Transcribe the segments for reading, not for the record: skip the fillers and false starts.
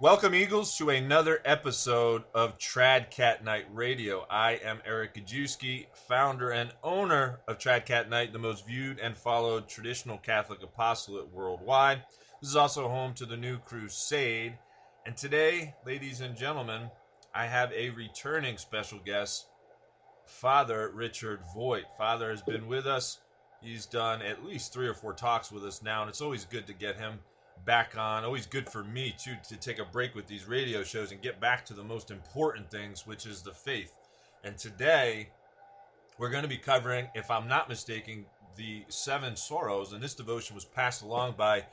Welcome, Eagles, to another episode of TradCatKnight Radio. I am Eric Gajewski, founder and owner of TradCatKnight, the most viewed and followed traditional Catholic apostolate worldwide. This is also home to the New Crusade. And today, ladies and gentlemen, I have a returning special guest, Father Richard Voigt. Father has been with us. He's done at least 3 or 4 talks with us now, and it's always good to get him back on. Always good for me too to take a break with these radio shows and get back to the most important things, which is the faith. And today we're going to be covering, if I'm not mistaken, the 7 sorrows. And this devotion was passed along by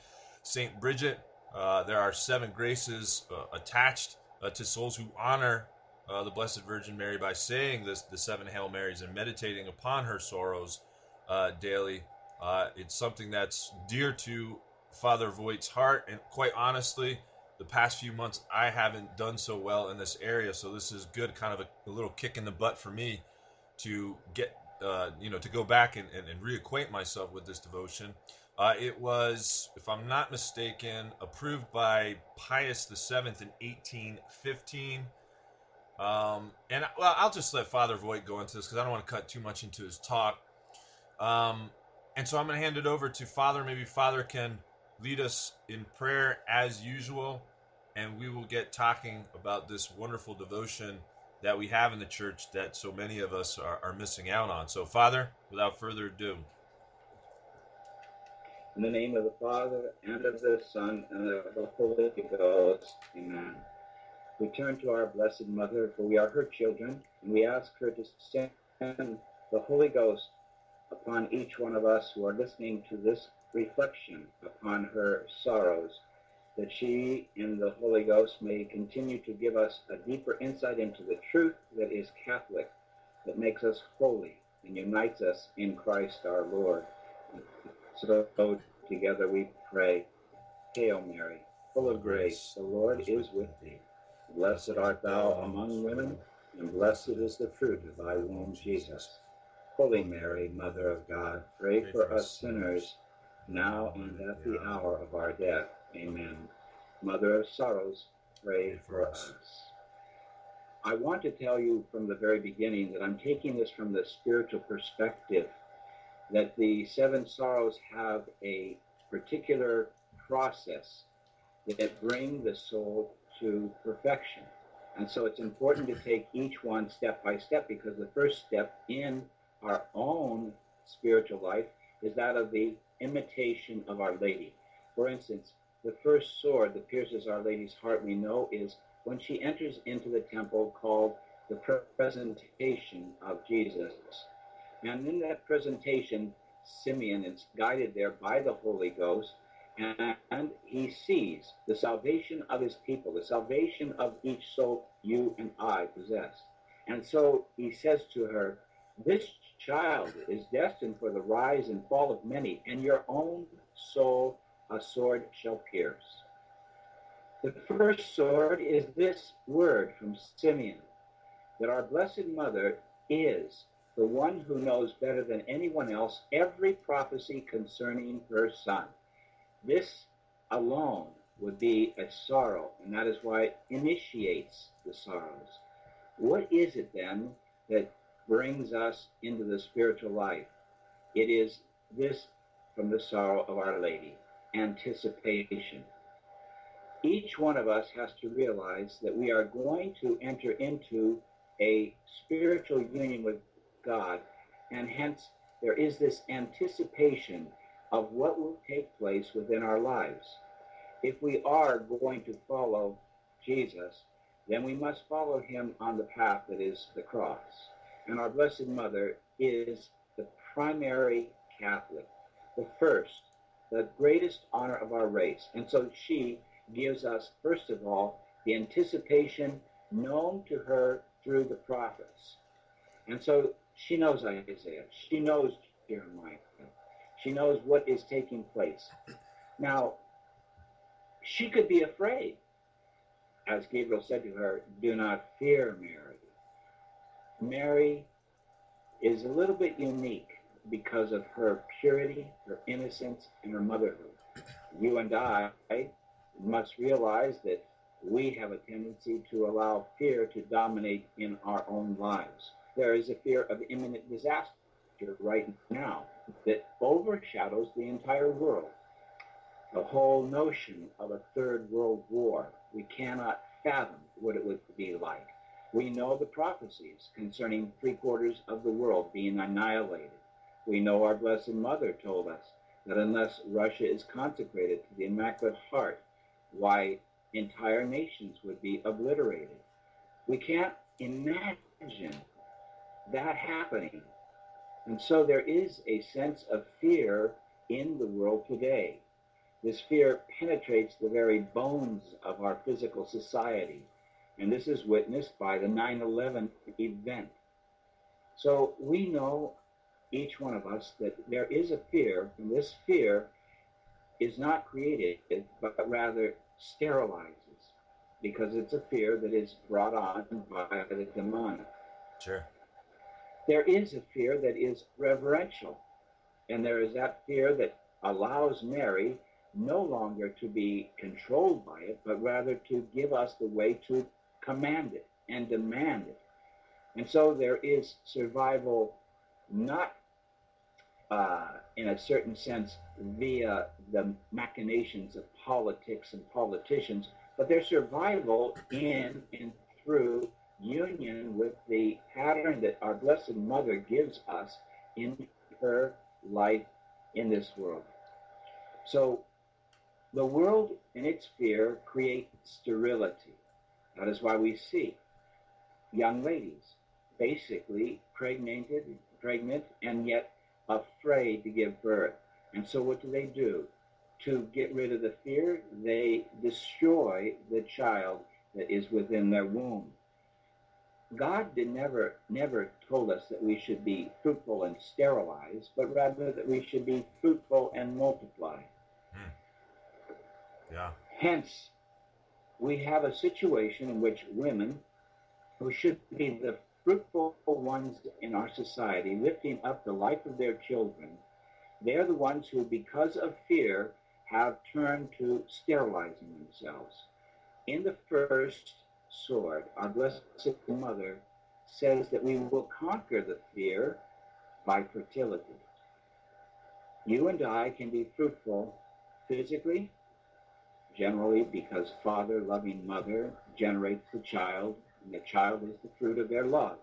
Saint Bridget. There are 7 graces attached to souls who honor the Blessed Virgin Mary by saying this, the 7 Hail Marys, and meditating upon her sorrows daily. It's something that's dear to Father Voigt's heart, and quite honestly, the past few months I haven't done so well in this area, so this is good, kind of a little kick in the butt for me to get, to go back and reacquaint myself with this devotion. It was, if I'm not mistaken, approved by Pius the Seventh in 1815, and well, I'll just let Father Voigt go into this because I don't want to cut too much into his talk, and so I'm going to hand it over to Father. Maybe Father can lead us in prayer as usual, and we will get talking about this wonderful devotion that we have in the church that so many of us are missing out on. So, Father, without further ado. In the name of the Father, and of the Son, and of the Holy Ghost, amen. We turn to our Blessed Mother, for we are her children, and we ask her to send the Holy Ghost upon each one of us who are listening to this reflection upon her sorrows, that she and the Holy Ghost may continue to give us a deeper insight into the truth that is Catholic, that makes us holy and unites us in Christ our Lord. So together we pray. Hail Mary, full of grace, the Lord is with thee. Blessed art thou among women, and blessed is the fruit of thy womb, Jesus. Holy Mary, Mother of God, pray for us sinners, now and at the hour of our death. Amen. Mother of sorrows, pray for us. I want to tell you from the very beginning that I'm taking this from the spiritual perspective, that the 7 sorrows have a particular process that bring the soul to perfection. And so it's important to take each one step by step, because the first step in our own spiritual life is that of the imitation of Our Lady. For instance, the first sword that pierces Our Lady's heart, we know, is when she enters into the temple, called the presentation of Jesus. And in that presentation, Simeon is guided there by the Holy Ghost, and he sees the salvation of his people, the salvation of each soul you and I possess. And so he says to her, "This child is destined for the rise and fall of many, and your own soul a sword shall pierce." The first sword is this word from Simeon, that our Blessed Mother is the one who knows better than anyone else every prophecy concerning her Son. This alone would be a sorrow, and that is why it initiates the sorrows. What is it then that brings us into the spiritual life? It is this from the sorrow of Our Lady, anticipation. Each one of us has to realize that we are going to enter into a spiritual union with God, and hence there is this anticipation of what will take place within our lives. If we are going to follow Jesus, then we must follow him on the path that is the cross. And our Blessed Mother is the primary Catholic, the first, the greatest honor of our race. And so she gives us, first of all, the anticipation known to her through the prophets. And so she knows Isaiah, she knows Jeremiah, she knows what is taking place. Now, she could be afraid. As Gabriel said to her, "Do not fear, Mary." Mary is a little bit unique because of her purity, her innocence, and her motherhood. You and I must realize that we have a tendency to allow fear to dominate in our own lives. There is a fear of imminent disaster right now that overshadows the entire world. The whole notion of a third world war, we cannot fathom what it would be like. We know the prophecies concerning 3/4 of the world being annihilated. We know our Blessed Mother told us that unless Russia is consecrated to the Immaculate Heart, why, entire nations would be obliterated. We can't imagine that happening. And so there is a sense of fear in the world today. This fear penetrates the very bones of our physical society. And this is witnessed by the 9/11 event. So we know, each one of us, that there is a fear, and this fear is not created, but rather sterilizes, because it's a fear that is brought on by the demonic. Sure. There is a fear that is reverential, and there is that fear that allows Mary no longer to be controlled by it, but rather to give us the way to command it and demand it. And so there is survival, not in a certain sense via the machinations of politics and politicians, but their survival in and through union with the pattern that our Blessed Mother gives us in her life in this world. So the world and its fear create sterility. That is why we see young ladies basically pregnant and yet afraid to give birth. And so what do? To get rid of the fear, they destroy the child that is within their womb. God did never told us that we should be fruitful and sterilized, but rather that we should be fruitful and multiply. Yeah. Hence, we have a situation in which women, who should be the fruitful ones in our society, lifting up the life of their children, they're the ones who, because of fear, have turned to sterilizing themselves. In the first sword, our Blessed Mother says that we will conquer the fear by fertility. You and I can be fruitful physically, generally because father loving mother generates the child, and the child is the fruit of their love.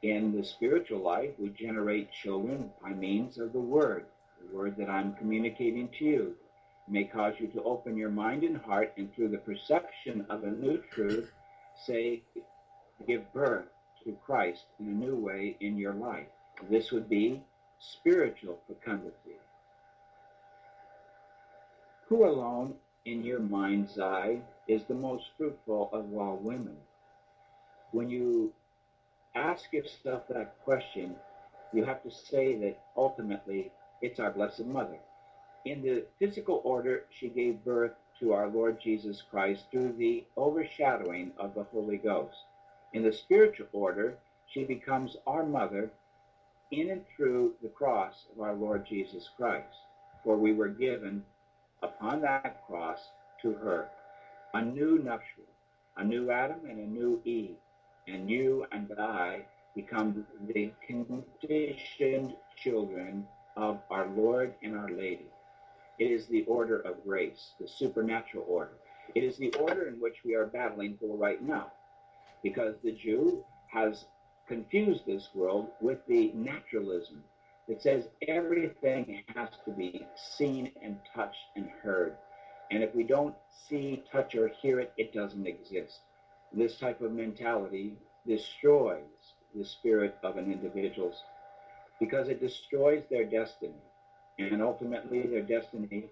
In the spiritual life, we generate children by means of the word that I'm communicating to you. It may cause you to open your mind and heart, and through the perception of a new truth, say, give birth to Christ in a new way in your life. This would be spiritual fecundity. Who alone in your mind's eye is the most fruitful of all women? When you ask yourself that question, you have to say that ultimately it's our Blessed Mother. In the physical order, she gave birth to our Lord Jesus Christ through the overshadowing of the Holy Ghost. In the spiritual order, she becomes our mother in and through the cross of our Lord Jesus Christ, for we were given upon that cross to her a new nuptial, a new Adam and a new Eve. And you and I become the conditioned children of our Lord and our Lady. It is the order of grace, the supernatural order. It is the order in which we are battling for right now, because the Jew has confused this world with the naturalism that says everything has to be seen and touched and heard. And if we don't see, touch, or hear it, it doesn't exist. This type of mentality destroys the spirit of an individual, because it destroys their destiny, and ultimately their destiny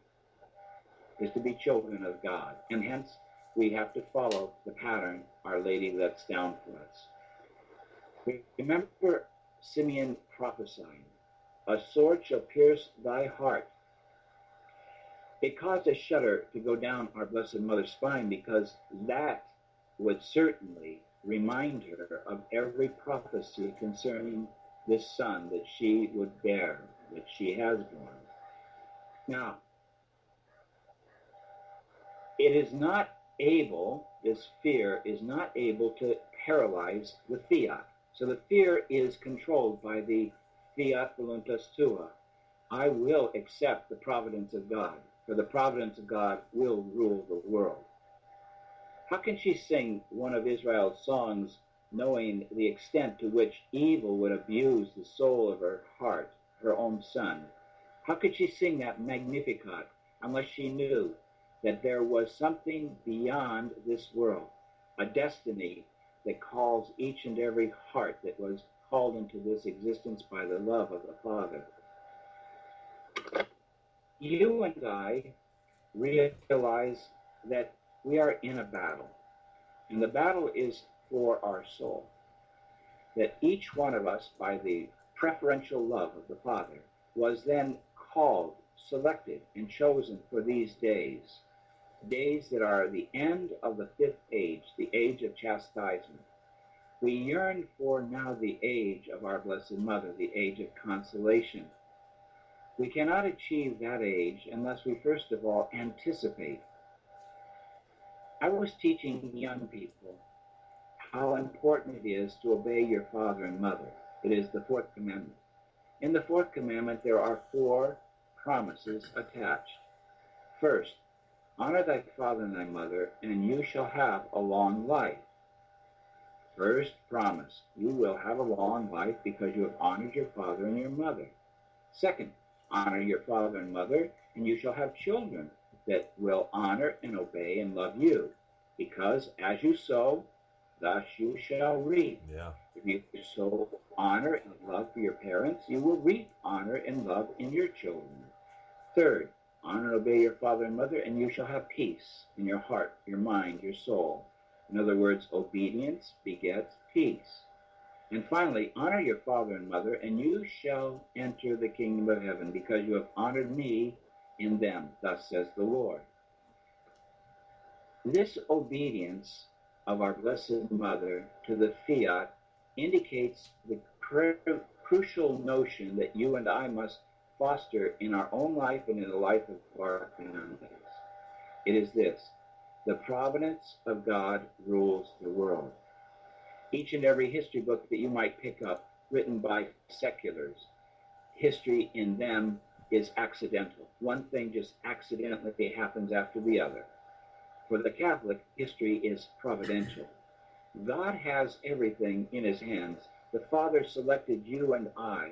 is to be children of God, and hence we have to follow the pattern Our Lady lets down for us. Remember Simeon prophesying, "A sword shall pierce thy heart." It caused a shudder to go down Our Blessed Mother's spine, because that would certainly remind her of every prophecy concerning this son that she would bear, that she has borne. Now, it is not able, this fear, is not able to paralyze the fiat. So the fear is controlled by the fiat voluntas tua. I will accept the providence of God, for the providence of God will rule the world. How can she sing one of Israel's songs knowing the extent to which evil would abuse the soul of her heart, her own son? How could she sing that Magnificat unless she knew that there was something beyond this world, a destiny that calls each and every heart that was called into this existence by the love of the Father? You and I realize that we are in a battle, and the battle is for our soul, that each one of us, by the preferential love of the Father, was then called, selected, and chosen for these days, days that are the end of the fifth age, the age of chastisement. We yearn for now the age of our Blessed Mother, the age of consolation. We cannot achieve that age unless we first of all anticipate. I was teaching young people how important it is to obey your father and mother. It is the fourth commandment. In the fourth commandment, there are four promises attached. First, honor thy father and thy mother, and you shall have a long life. First promise, you will have a long life because you have honored your father and your mother. Second, honor your father and mother, and you shall have children that will honor and obey and love you, because as you sow, thus you shall reap. Yeah. If you sow honor and love for your parents, you will reap honor and love in your children. Third, honor and obey your father and mother, and you shall have peace in your heart, your mind, your soul. In other words, obedience begets peace. And finally, honor your father and mother, and you shall enter the kingdom of heaven, because you have honored me in them, thus says the Lord. This obedience of our Blessed Mother to the fiat indicates the crucial notion that you and I must foster in our own life and in the life of our families. It is this: the providence of God rules the world. Each and every history book that you might pick up, written by seculars, history in them is accidental. One thing just accidentally happens after the other. For the Catholic, history is providential. God has everything in his hands. The Father selected you and I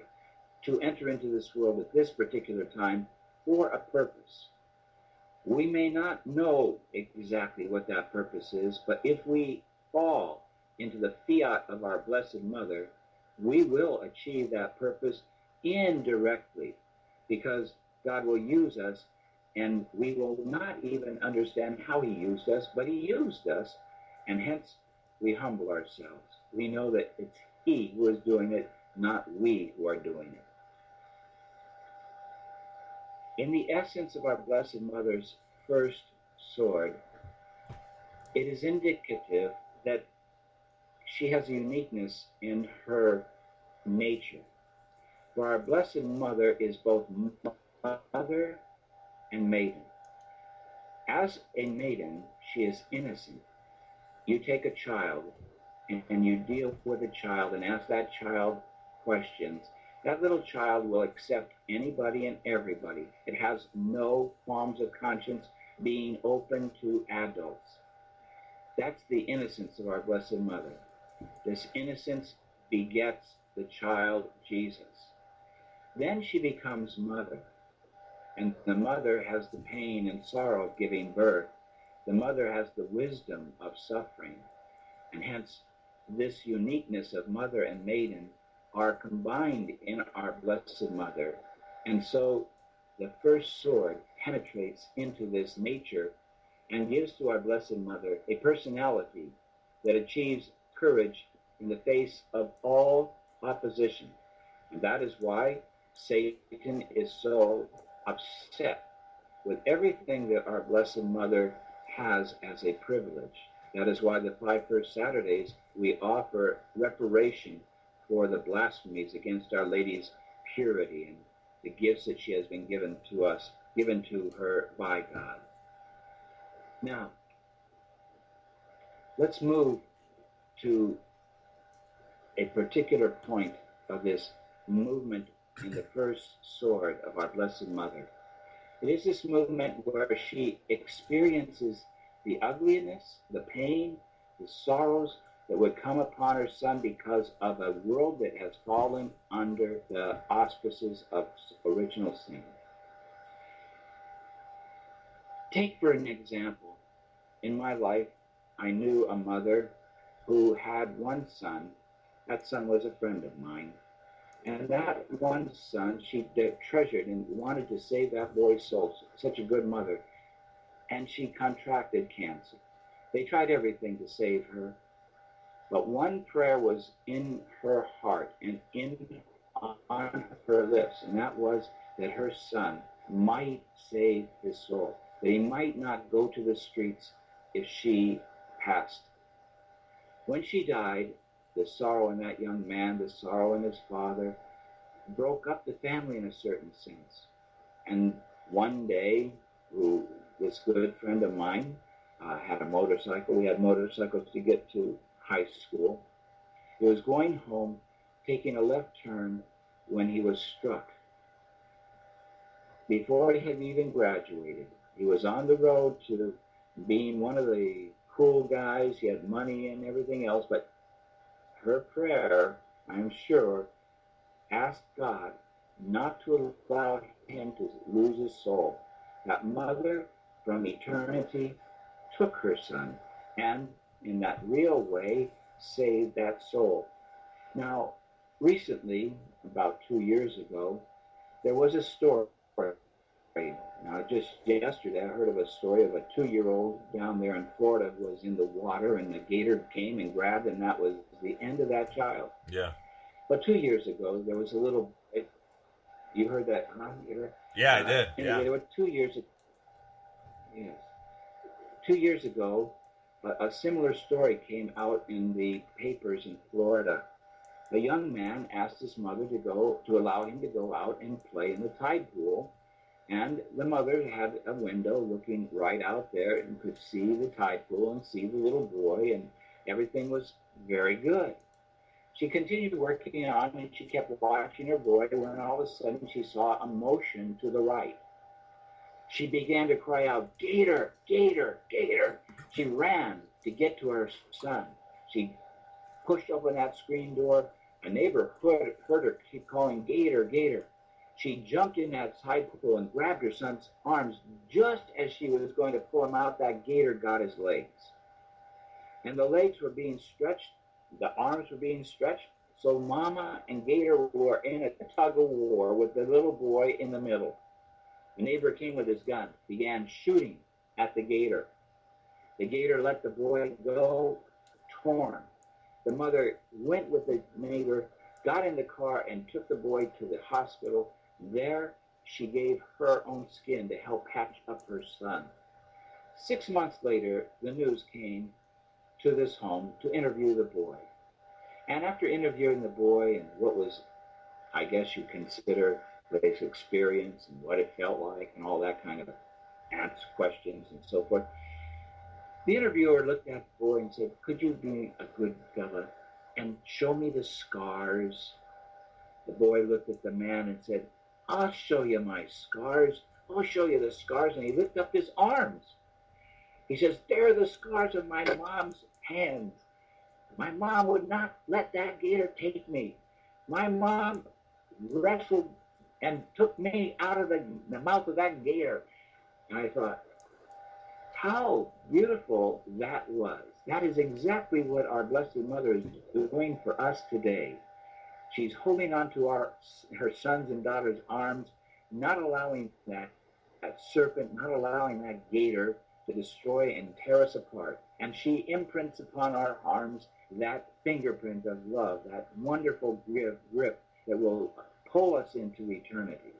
to enter into this world at this particular time for a purpose. We may not know exactly what that purpose is, but if we fall into the fiat of our Blessed Mother, we will achieve that purpose indirectly, because God will use us, and we will not even understand how he used us, but he used us, and hence we humble ourselves. We know that it's he who is doing it, not we who are doing it. In the essence of our Blessed Mother's first sword, it is indicative that she has a uniqueness in her nature. For our Blessed Mother is both mother and maiden. As a maiden, she is innocent. You take a child and you deal with a child and ask that child questions. That little child will accept anybody and everybody. It has no qualms of conscience, being open to adults. That's the innocence of our Blessed Mother. This innocence begets the child Jesus. Then she becomes mother, and the mother has the pain and sorrow of giving birth. The mother has the wisdom of suffering, and hence this uniqueness of mother and maiden are combined in our Blessed Mother, and so the first sword penetrates into this nature and gives to our Blessed Mother a personality that achieves courage in the face of all opposition. And that is why Satan is so upset with everything that our Blessed Mother has as a privilege. That is why the five first Saturdays we offer reparation for the blasphemies against Our Lady's purity and the gifts that she has been given to us, given to her by God. Now, Let's move to a particular point of this movement in the first sword of our Blessed Mother. It is this movement where she experiences the ugliness, the pain, the sorrows that would come upon her son because of a world that has fallen under the auspices of original sin. Take for an example, in my life, I knew a mother who had one son. That son was a friend of mine. And that one son she treasured and wanted to save that boy's soul, such a good mother. And she contracted cancer. They tried everything to save her. But one prayer was in her heart and on her lips, and that was that her son might save his soul, that he might not go to the streets if she passed. When she died, the sorrow in that young man, the sorrow in his father, broke up the family in a certain sense. And one day, this good friend of mine had a motorcycle. We had motorcycles to get to high school. He was going home, taking a left turn, when he was struck. Before he had even graduated, he was on the road to being one of the cool guys. He had money and everything else, but her prayer, I'm sure, asked God not to allow him to lose his soul. That mother from eternity took her son and in that real way saved that soul. Now, recently, about 2 years ago, there was a story. Now, just yesterday, I heard of a story of a 2-year-old down there in Florida who was in the water, and the gator came and grabbed him. That was the end of that child. Yeah. But 2 years ago, there was a little... You heard that, huh? Yeah, I did. Anyway, yeah. There were 2 years ago. Yes. 2 years ago, a similar story came out in the papers in Florida. A young man asked his mother to allow him to go out and play in the tide pool, and the mother had a window looking right out there and could see the tide pool and see the little boy, and everything was very good. She continued working on, and she kept watching her boy, when all of a sudden she saw a motion to the right. She began to cry out, "Gator, gator, gator." She ran to get to her son. She pushed open that screen door. A neighbor heard her keep calling, "Gator, gator." She jumped in that tide pool and grabbed her son's arms. Just as she was going to pull him out, that gator got his legs. And the legs were being stretched. The arms were being stretched. So Mama and Gator were in a tug-of-war with the little boy in the middle. The neighbor came with his gun, began shooting at the gator. The gator let the boy go, torn. The mother went with the neighbor, got in the car, and took the boy to the hospital. There, she gave her own skin to help patch up her son. 6 months later, the news came to this home to interview the boy. And after interviewing the boy and what was, I guess you consider, his experience and what it felt like and all that kind of questions and so forth. The interviewer looked at the boy and said, "Could you be a good fella and show me the scars?" The boy looked at the man and said, "I'll show you my scars. I'll show you the scars." And he lifted up his arms. He says, "They're the scars of my mom's hands. My mom would not let that gator take me. My mom wrestled and took me out of the mouth of that gator." And I thought, how beautiful that was. That is exactly what our Blessed Mother is doing for us today. She's holding on to her sons and daughters' arms, not allowing that serpent, not allowing that gator to destroy and tear us apart. And she imprints upon our arms that fingerprint of love, that wonderful grip that will pull us into eternity.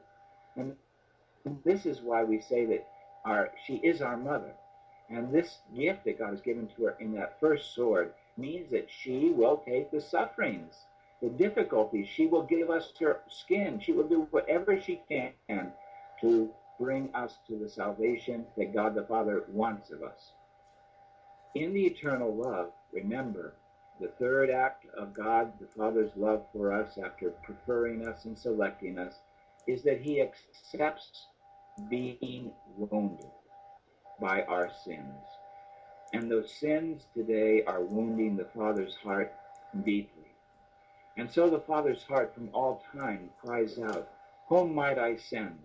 And this is why we say that she is our mother. And this gift that God has given to her in that first sword means that she will take the sufferings, the difficulties. She will give us her skin. She will do whatever she can to bring us to the salvation that God the Father wants of us. In the eternal love, remember the third act of God the Father's love for us after preferring us and selecting us is that he accepts being wounded by our sins. And those sins today are wounding the Father's heart deeply. And so the Father's heart from all time cries out, "Whom might I send?"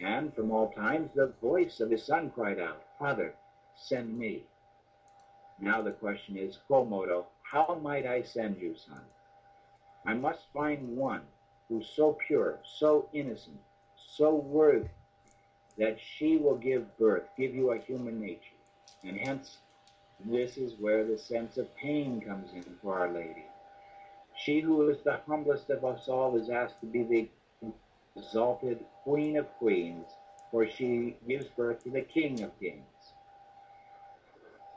And from all times the voice of his Son cried out, "Father, send me." Now the question is, Quomodo, how might I send you, Son? I must find one who's so pure, so innocent, so worthy, that she will give birth, give you a human nature. And hence, this is where the sense of pain comes in for Our Lady. She who is the humblest of us all is asked to be the exalted Queen of Queens, for she gives birth to the King of Kings.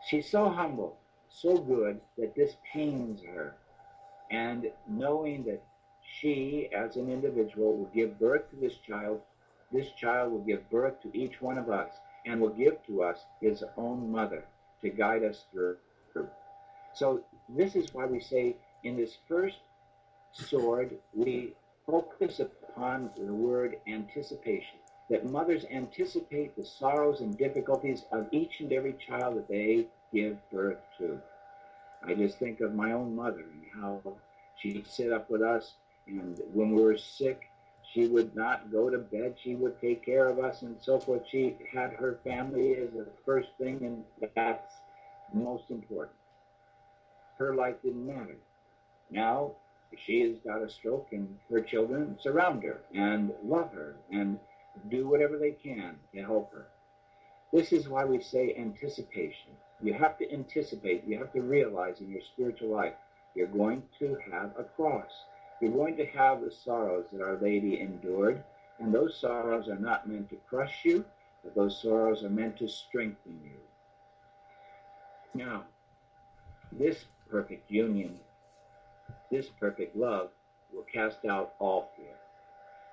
She's so humble, so good, that this pains her. And knowing that she, as an individual, will give birth to this child will give birth to each one of us and will give to us his own mother to guide us through. So this is why we say in this first sword, we focus upon the word anticipation, that mothers anticipate the sorrows and difficulties of each and every child that they give birth to. I just think of my own mother and how she'd sit up with us, and when we were sick, she would not go to bed. She would take care of us and so forth. She had her family as the first thing, and that's most important. Her life didn't matter. Now she has got a stroke, and her children surround her and love her and do whatever they can to help her. This is why we say anticipation. You have to anticipate. You have to realize in your spiritual life you're going to have a cross. You're going to have the sorrows that Our Lady endured, and those sorrows are not meant to crush you, but those sorrows are meant to strengthen you. Now, this perfect union, this perfect love, will cast out all fear.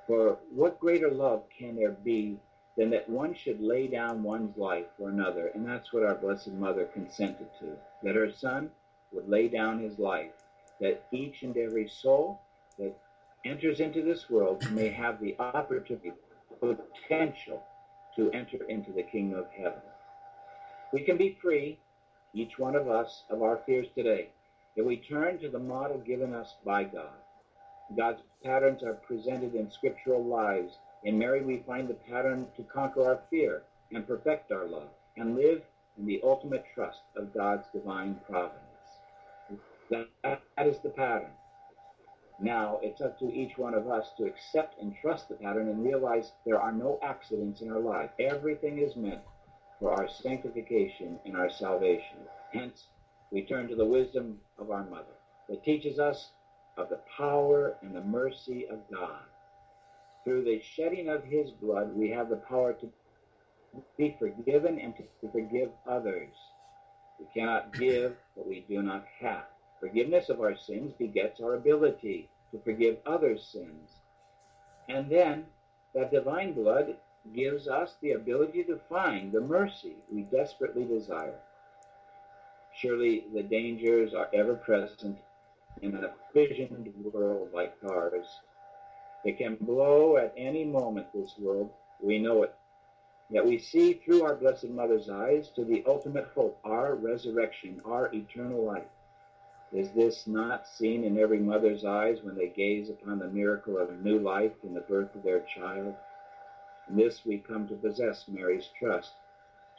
For what greater love can there be than that one should lay down one's life for another? And that's what our Blessed Mother consented to, that her Son would lay down his life, that each and every soul that enters into this world may have the opportunity, potential, to enter into the kingdom of heaven. We can be free, each one of us, of our fears today, that we turn to the model given us by God. God's patterns are presented in scriptural lives. In Mary, we find the pattern to conquer our fear and perfect our love and live in the ultimate trust of God's divine providence. That is the pattern. Now, it's up to each one of us to accept and trust the pattern and realize there are no accidents in our life. Everything is meant for our sanctification and our salvation. Hence, we turn to the wisdom of our Mother that teaches us of the power and the mercy of God. Through the shedding of his blood, we have the power to be forgiven and to forgive others. We cannot give what we do not have. Forgiveness of our sins begets our ability to forgive others' sins. And then that divine blood gives us the ability to find the mercy we desperately desire. Surely the dangers are ever present in a visioned world like ours. It can blow at any moment, this world. We know it. Yet we see through our Blessed Mother's eyes to the ultimate hope, our resurrection, our eternal life. Is this not seen in every mother's eyes when they gaze upon the miracle of new life in the birth of their child? In this we come to possess Mary's trust.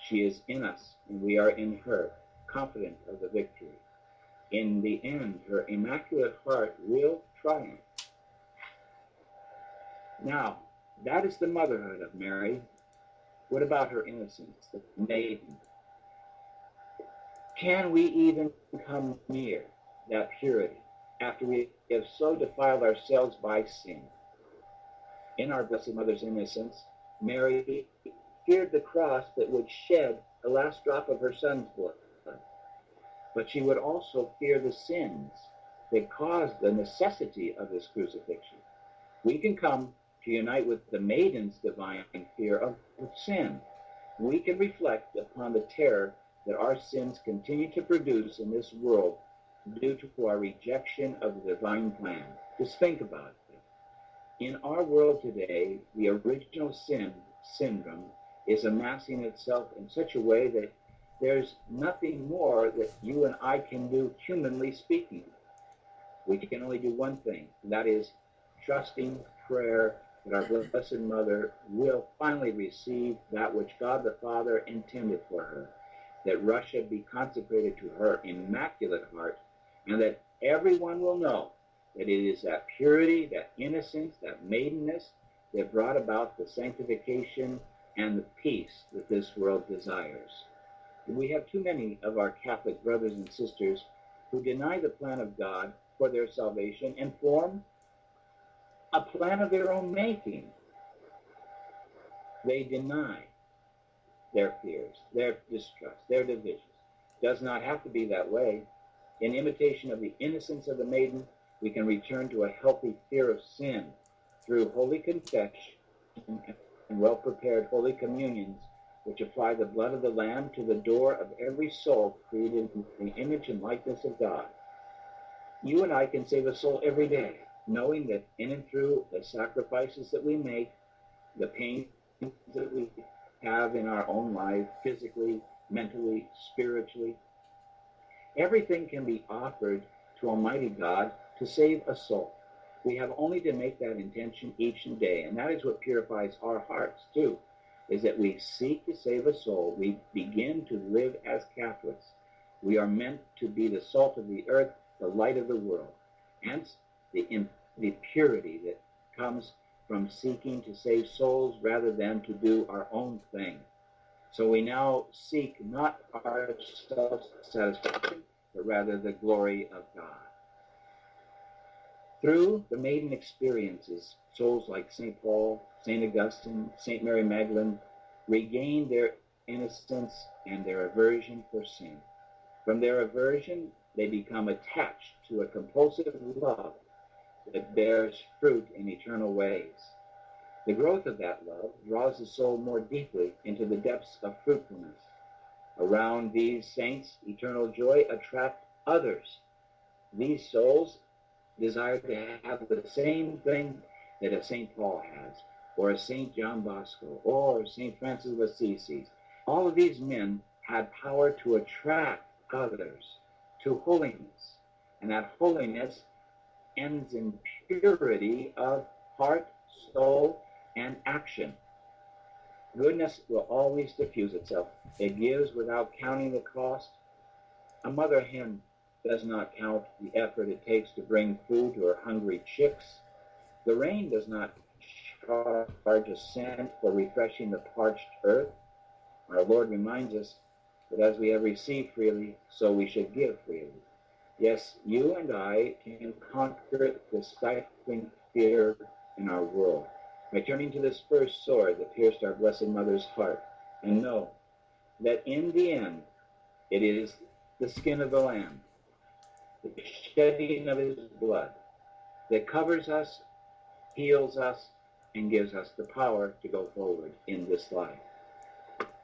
She is in us, and we are in her, confident of the victory. In the end, her Immaculate Heart will triumph. Now, that is the motherhood of Mary. What about her innocence, the maiden? Can we even come near that purity after we have so defiled ourselves by sin? In our Blessed Mother's innocence, Mary feared the cross that would shed the last drop of her Son's blood. But she would also fear the sins that caused the necessity of this crucifixion. We can come to unite with the maiden's divine fear of sin. We can reflect upon the terror that our sins continue to produce in this world due to our rejection of the divine plan. Just think about it. In our world today, the original sin syndrome is amassing itself in such a way that there's nothing more that you and I can do, humanly speaking. We can only do one thing, and that is trusting prayer that our Blessed Mother will finally receive that which God the Father intended for her, that Russia be consecrated to her Immaculate Heart, and that everyone will know that it is that purity, that innocence, that maidenness that brought about the sanctification and the peace that this world desires. We have too many of our Catholic brothers and sisters who deny the plan of God for their salvation and form a plan of their own making. They deny their fears, their distrust, their divisions. It does not have to be that way. In imitation of the innocence of the maiden, we can return to a healthy fear of sin through holy confession and well-prepared holy communions, which apply the blood of the Lamb to the door of every soul created in the image and likeness of God. You and I can save a soul every day, knowing that in and through the sacrifices that we make, the pain that we have in our own life, physically, mentally, spiritually, everything can be offered to Almighty God to save a soul. We have only to make that intention each day, and that is what purifies our hearts, too, is that we seek to save a soul. We begin to live as Catholics. We are meant to be the salt of the earth, the light of the world. Hence, the purity that comes from seeking to save souls rather than to do our own thing. So we now seek not our self-satisfaction, but rather the glory of God. Through the maiden experiences, souls like St. Paul, St. Augustine, St. Mary Magdalene regained their innocence and their aversion for sin. From their aversion, they become attached to a compulsive love that bears fruit in eternal ways. The growth of that love draws the soul more deeply into the depths of fruitfulness. Around these saints, eternal joy attracts others. These souls desire to have the same thing that a St. Paul has, or a St. John Bosco, or St. Francis of Assisi. All of these men had power to attract others to holiness, and that holiness ends in purity of heart, soul, and action. Goodness will always diffuse itself. It gives without counting the cost. A mother hen does not count the effort it takes to bring food to her hungry chicks. The rain does not charge a cent for refreshing the parched earth. Our Lord reminds us that as we have received freely, so we should give freely. Yes, you and I can conquer the stifling fear in our world by turning to this first sword that pierced our Blessed Mother's heart, and know that in the end, it is the skin of the Lamb, the shedding of his blood, that covers us, heals us, and gives us the power to go forward in this life.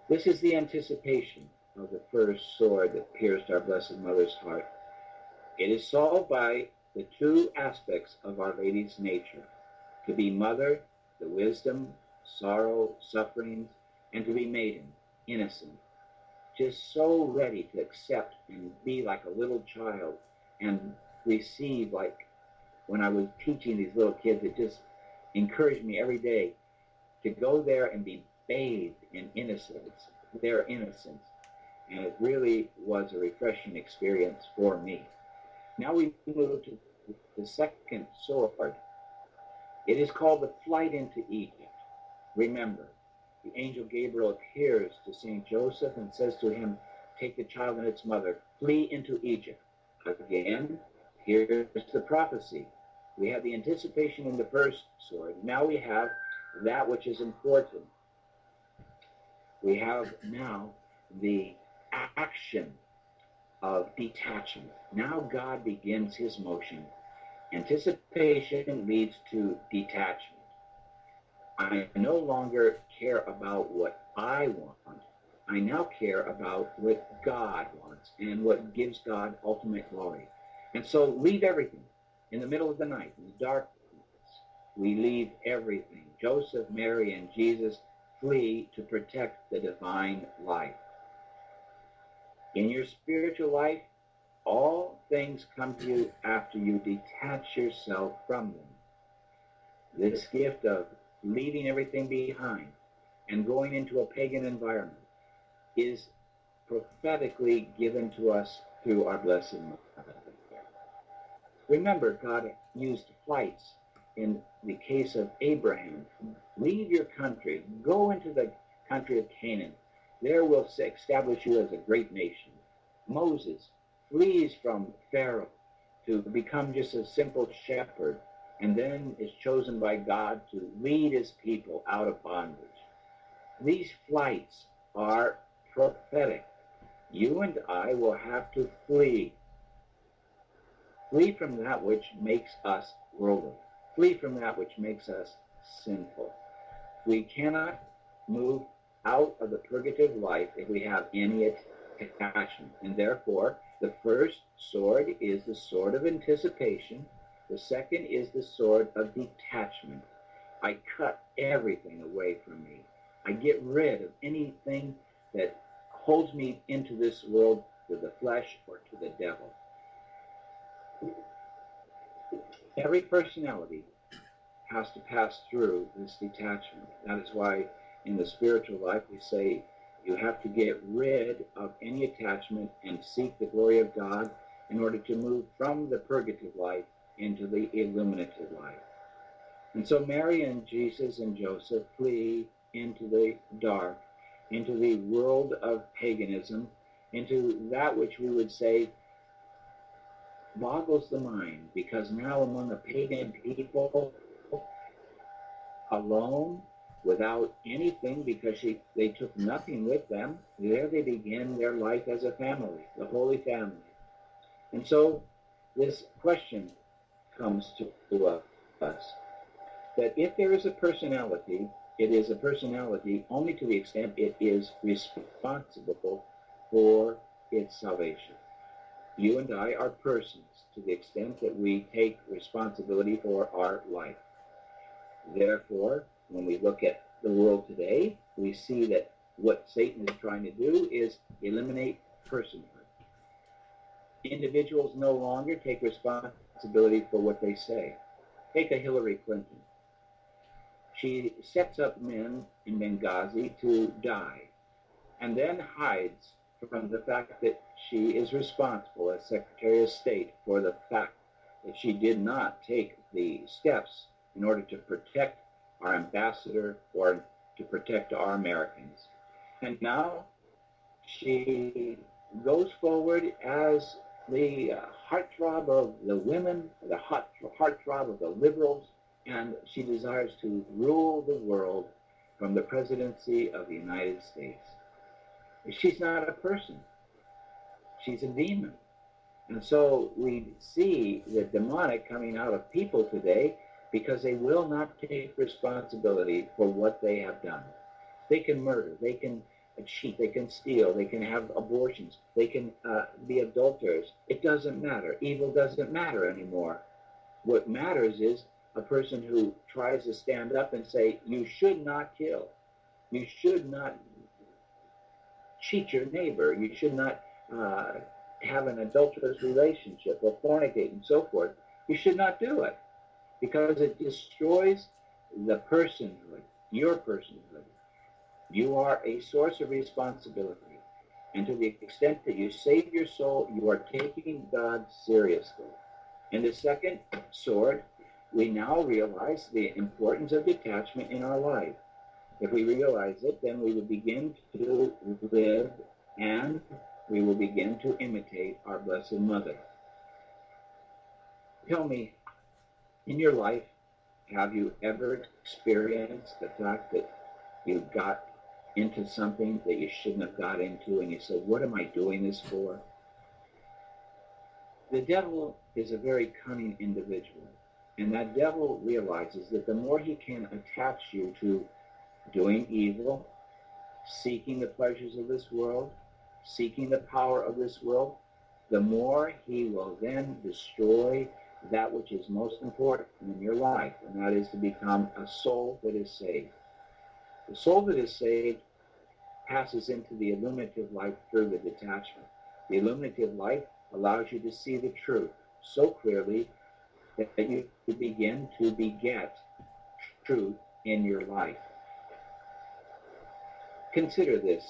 This is the anticipation of the first sword that pierced our Blessed Mother's heart. It is solved by the two aspects of Our Lady's nature, to be mother, the wisdom, sorrow, sufferings, and to be maiden, innocent, just so ready to accept and be like a little child and receive. Like when I was teaching these little kids, it just encouraged me every day to go there and be bathed in innocence, their innocence. And it really was a refreshing experience for me. Now we move to the second sword. It is called the flight into Egypt. Remember, the angel Gabriel appears to St. Joseph and says to him, "Take the child and its mother, flee into Egypt." Again, here's the prophecy. We have the anticipation in the first sword. Now we have that which is important. We have now the action of detachment. Now God begins his motion. Anticipation leads to detachment. I no longer care about what I want, I now care about what God wants and what gives God ultimate glory. And so leave everything. In the middle of the night, in the dark, we leave everything. Joseph, Mary, and Jesus flee to protect the divine life. In your spiritual life, all things come to you after you detach yourself from them. This gift of leaving everything behind and going into a pagan environment is prophetically given to us through our Blessed Mother. Remember, God used flights in the case of Abraham. Leave your country, go into the country of Canaan. There will establish you as a great nation. Moses flees from Pharaoh to become just a simple shepherd, and then is chosen by God to lead his people out of bondage. These flights are prophetic. You and I will have to flee. Flee from that which makes us worldly. Flee from that which makes us sinful. We cannot move out of the purgative life if we have any attachment. And therefore, the first sword is the sword of anticipation. The second is the sword of detachment. I cut everything away from me. I get rid of anything that holds me into this world, to the flesh or to the devil. Every personality has to pass through this detachment. That is why in the spiritual life we say you have to get rid of any attachment and seek the glory of God in order to move from the purgative life into the illuminative life. And so Mary and Jesus and Joseph flee into the dark, into the world of paganism, into that which we would say boggles the mind, because now among a pagan people, alone, without anything, because they took nothing with them, there they begin their life as a family, the Holy Family. And so this question comes to us, that if there is a personality, it is a personality only to the extent it is responsible for its salvation. You and I are persons to the extent that we take responsibility for our life. Therefore, when we look at the world today, we see that what Satan is trying to do is eliminate personhood. Individuals no longer take responsibility for what they say. Take a Hillary Clinton. She sets up men in Benghazi to die, and then hides from the fact that she is responsible as Secretary of State for the fact that she did not take the steps in order to protect our ambassador or to protect our Americans. And now she goes forward as the heartthrob of the women, the heartthrob of the liberals, and she desires to rule the world from the presidency of the United States. She's not a person. She's a demon. And so we see the demonic coming out of people today because they will not take responsibility for what they have done. They can murder, they can cheat, they can steal, they can have abortions, they can be adulterers. It doesn't matter. Evil doesn't matter anymore. What matters is a person who tries to stand up and say, you should not kill, you should not cheat your neighbor, you should not have an adulterous relationship or fornicate and so forth. You should not do it, because it destroys the personhood, your personhood. You are a source of responsibility, and to the extent that you save your soul, you are taking God seriously. And the second sword, we now realize the importance of detachment in our life. If we realize it, then we will begin to live, and we will begin to imitate our Blessed Mother. Tell me, in your life, have you ever experienced the fact that you got into something that you shouldn't have got into, and you said, what am I doing this for? The devil is a very cunning individual, and that devil realizes that the more he can attach you to doing evil, seeking the pleasures of this world, seeking the power of this world, the more he will then destroy that which is most important in your life, and that is to become a soul that is saved. The soul that is saved passes into the illuminative life through the detachment. The illuminative life allows you to see the truth so clearly that you begin to beget truth in your life. Consider this.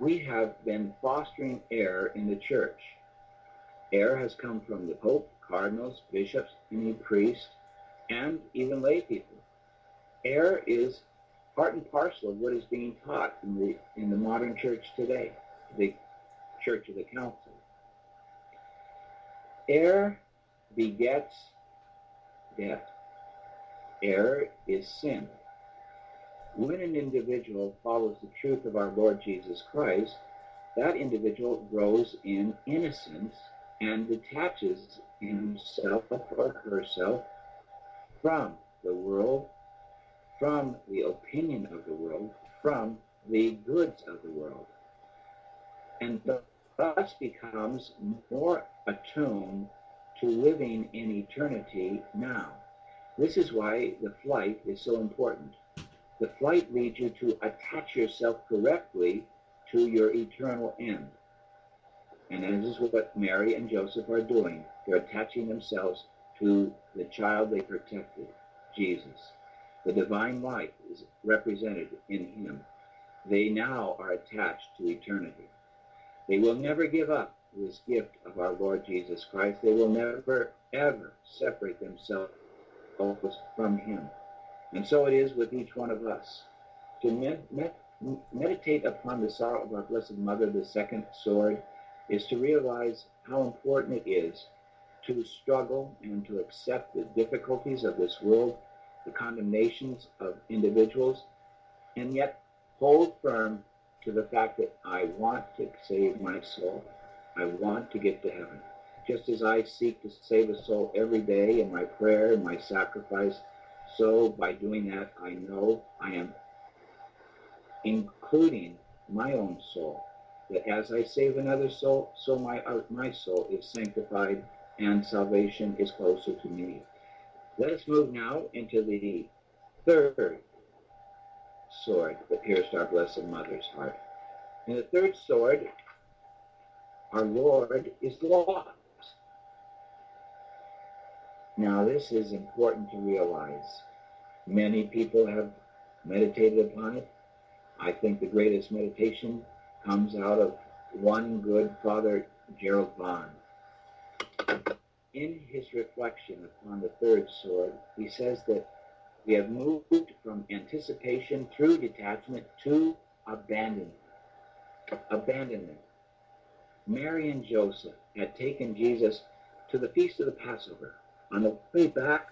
We have been fostering error in the church. Error has come from the Pope, cardinals, bishops, many priests, and even lay people. Error is part and parcel of what is being taught in the modern church today, the Church of the Council. Error begets death. Error is sin. When an individual follows the truth of our Lord Jesus Christ, that individual grows in innocence and detaches himself or herself from the world, from the opinion of the world, from the goods of the world, and thus becomes more attuned to living in eternity now. This is why the flight is so important. The flight leads you to attach yourself correctly to your eternal end. And this is what Mary and Joseph are doing. They're attaching themselves to the child they protected, Jesus. The divine life is represented in him. They now are attached to eternity. They will never give up this gift of our Lord Jesus Christ. They will never, ever separate themselves from him. And so it is with each one of us. To meditate upon the sorrow of our Blessed Mother, the second sword, is to realize how important it is to struggle and to accept the difficulties of this world, the condemnations of individuals, and yet hold firm to the fact that I want to save my soul. I want to get to heaven. Just as I seek to save a soul every day in my prayer and my sacrifice, so by doing that, I know I am including my own soul, that as I save another soul, so my soul is sanctified and salvation is closer to me. Let us move now into the third sword that pierced our Blessed Mother's heart. In the third sword, our Lord is lost. Now, this is important to realize. Many people have meditated upon it. I think the greatest meditation comes out of one good Father, Gerald Bond. In his reflection upon the third sword, he says that we have moved from anticipation through detachment to abandonment. Abandonment. Mary and Joseph had taken Jesus to the Feast of the Passover. On the way back,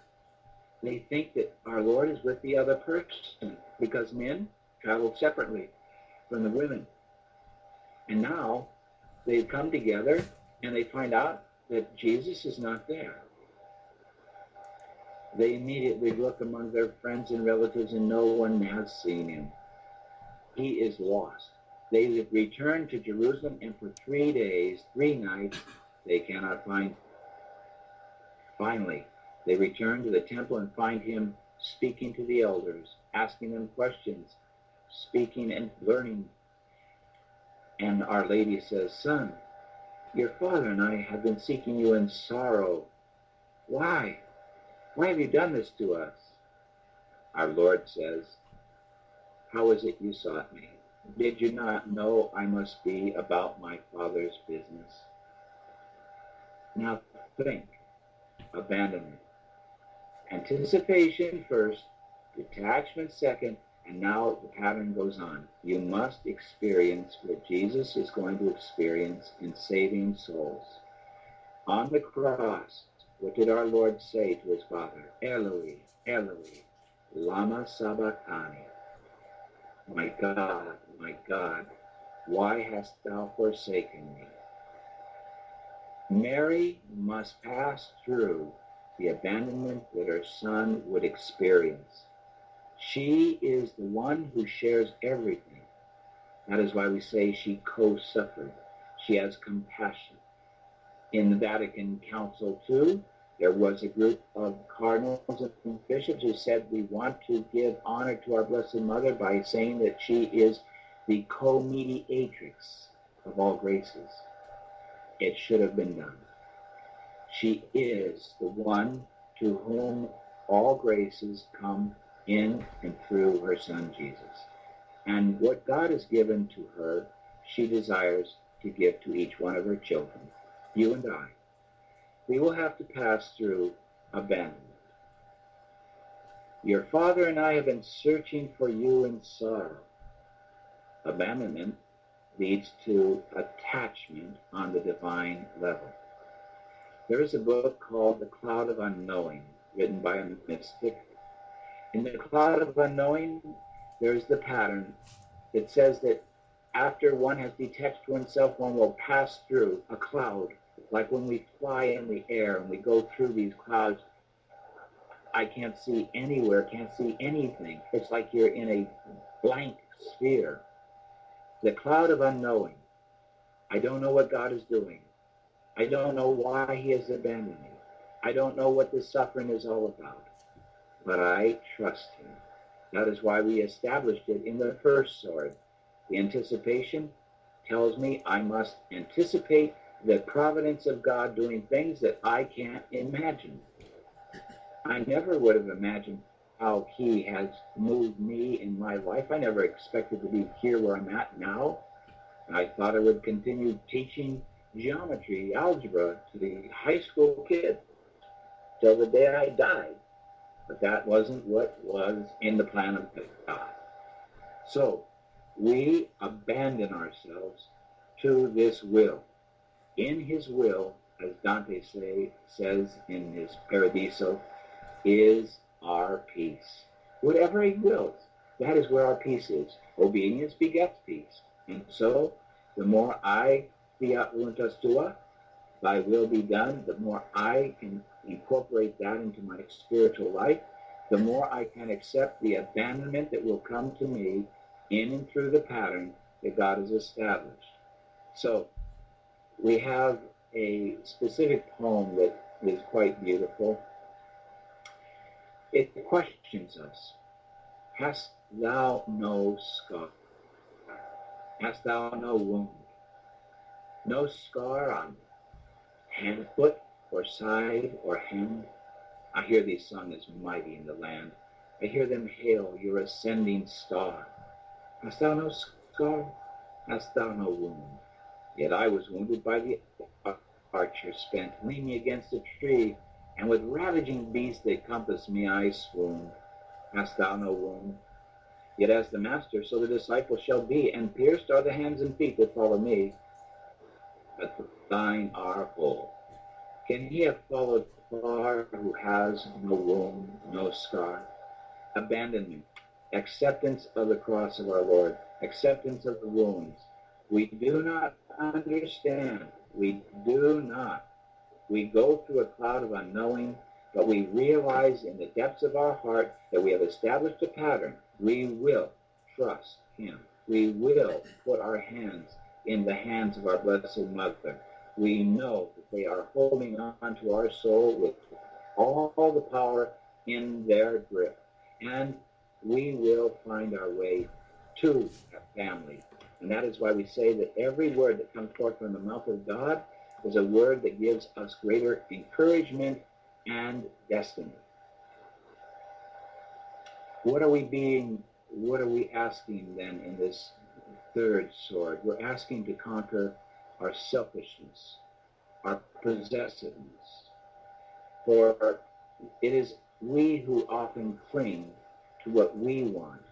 they think that our Lord is with the other person because men traveled separately from the women. And now they've come together and they find out that Jesus is not there. They immediately look among their friends and relatives and no one has seen him. He is lost. They return to Jerusalem and for 3 days, 3 nights, they cannot find him. Finally, they return to the temple and find him speaking to the elders, asking them questions, speaking and learning. And Our Lady says, "Son, your father and I have been seeking you in sorrow. Why? Why have you done this to us?" Our Lord says, "How is it you sought me? Did you not know I must be about my Father's business?" Now think. Abandonment. Anticipation first, detachment second, and now the pattern goes on. You must experience what Jesus is going to experience in saving souls. On the cross, what did our Lord say to his Father? "Eloi, Eloi, lama sabachthani." My God, why hast thou forsaken me? Mary must pass through the abandonment that her son would experience. She is the one who shares everything. That is why we say she co-suffered. She has compassion. In the Vatican Council II, there was a group of cardinals and bishops who said, we want to give honor to our Blessed Mother by saying that she is the co-mediatrix of all graces. It should have been done. She is the one to whom all graces come in and through her Son, Jesus. And what God has given to her, she desires to give to each one of her children, you and I. We will have to pass through abandonment. Your father and I have been searching for you in sorrow. Abandonment leads to attachment on the divine level. There is a book called The Cloud of Unknowing, written by a mystic. In The Cloud of Unknowing, there is the pattern that says that after one has detached oneself, one will pass through a cloud. Like when we fly in the air and we go through these clouds, I can't see anywhere, can't see anything. It's like you're in a blank sphere. The cloud of unknowing. I don't know what God is doing. I don't know why he has abandoned me. I don't know what this suffering is all about. But I trust him. That is why we established it in the first sword. The anticipation tells me I must anticipate the providence of God doing things that I can't imagine. I never would have imagined how he has moved me in my life. I never expected to be here where I'm at now. I thought I would continue teaching geometry, algebra to the high school kid till the day I died. But that wasn't what was in the plan of God. So we abandon ourselves to this will. In his will, as Dante says in his Paradiso, is our peace. Whatever he wills, that is where our peace is. Obedience begets peace. And so, the more I, fiat voluntas tua, thy will be done, the more I can incorporate that into my spiritual life, the more I can accept the abandonment that will come to me in and through the pattern that God has established. So, we have a specific poem that is quite beautiful. It questions us. Hast thou no scar? Hast thou no wound? No scar on hand, foot, or side, or hand? I hear thee sung as mighty in the land. I hear them hail your ascending star. Hast thou no scar? Hast thou no wound? Yet I was wounded by the archer spent, leaning against a tree, and with ravaging beasts that compassed me I swooned. Hast thou no wound? Yet as the master, so the disciple shall be, and pierced are the hands and feet that follow me, but thine are whole. Can he have followed far who has no wound, no scar? Abandonment, acceptance of the cross of our Lord, acceptance of the wounds. We do not understand. We do not. We go through a cloud of unknowing, but we realize in the depths of our heart that we have established a pattern. We will trust him. We will put our hands in the hands of our Blessed Mother. We know that they are holding on to our soul with all the power in their grip. And we will find our way to that family. And that is why we say that every word that comes forth from the mouth of God is a word that gives us greater encouragement and destiny. What are we being, what are we asking then in this third sword? We're asking to conquer our selfishness, our possessiveness. For it is we who often cling to what we want.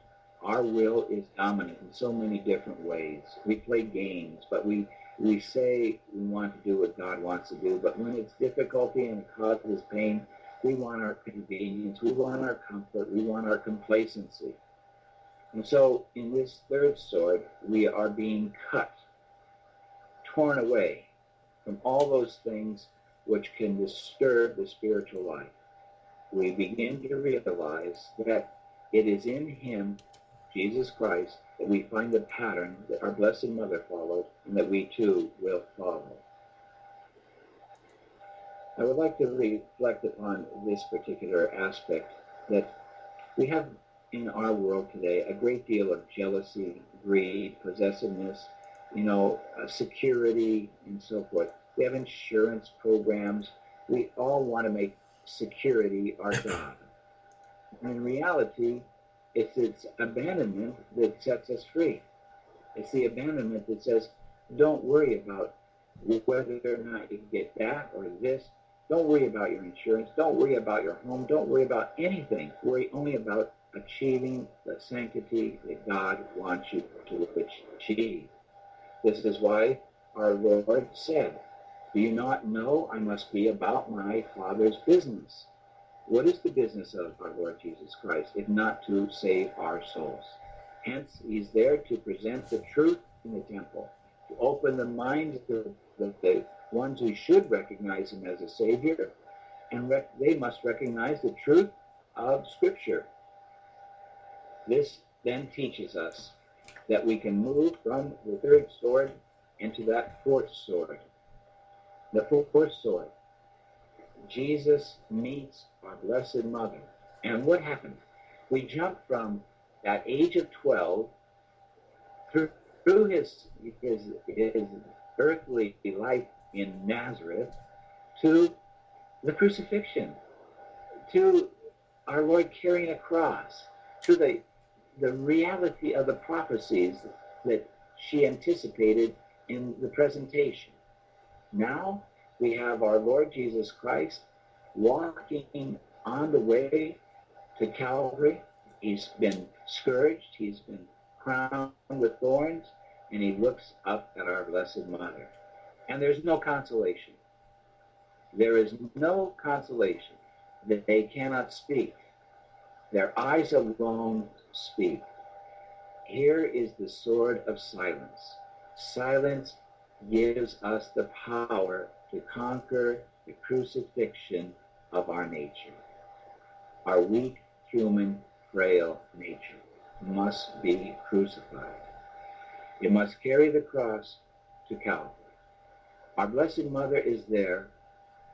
Our will is dominant in so many different ways. We play games, but we say we want to do what God wants to do, but when it's difficulty and causes pain, we want our convenience, we want our comfort, we want our complacency. And so in this third sword, we are being cut, torn away from all those things which can disturb the spiritual life. We begin to realize that It is in him, Jesus Christ, that we find the pattern that our Blessed Mother followed and that we too will follow. I would like to reflect upon this particular aspect that we have in our world today a great deal of jealousy, greed, possessiveness, security, and so forth. We have insurance programs. We all want to make security our God. In reality, it's its abandonment that sets us free. It's the abandonment that says, don't worry about whether or not you can get that or this. Don't worry about your insurance. Don't worry about your home. Don't worry about anything. Worry only about achieving the sanctity that God wants you to achieve. This is why our Lord said, do you not know I must be about my Father's business? What is the business of our Lord Jesus Christ, if not to save our souls? Hence, he's there to present the truth in the temple, to open the minds of the ones who should recognize him as a Savior, and they must recognize the truth of Scripture. This then teaches us that we can move from the third sword into that fourth sword. The fourth sword. Jesus meets our Blessed Mother. And what happened? We jumped from that age of 12 through his earthly life in Nazareth to the crucifixion, to our Lord carrying a cross, to the reality of the prophecies that she anticipated in the presentation. Now, we have our Lord Jesus Christ walking on the way to Calvary. He's been scourged, he's been crowned with thorns, and he looks up at our Blessed Mother. And there's no consolation. There is no consolation that they cannot speak. Their eyes alone speak. Here is the sword of silence. Silence gives us the power to conquer the crucifixion of our nature. Our weak, human, frail nature must be crucified. It must carry the cross to Calvary. Our Blessed Mother is there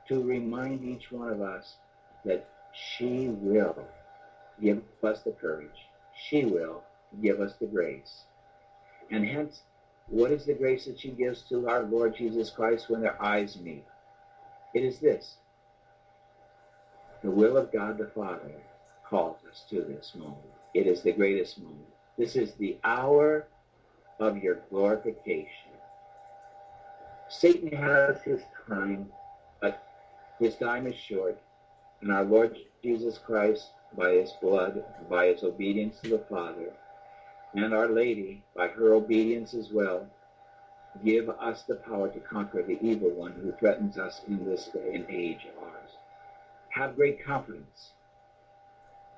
to remind each one of us that she will give us the courage. She will give us the grace. And hence, what is the grace that she gives to our Lord Jesus Christ when their eyes meet? It is this. The will of God the Father calls us to this moment. It is the greatest moment. This is the hour of your glorification. Satan has his time, but his time is short. And our Lord Jesus Christ, by his blood, by his obedience to the Father, and Our Lady, by her obedience as well, give us the power to conquer the evil one who threatens us in this day and age of ours. Have great confidence.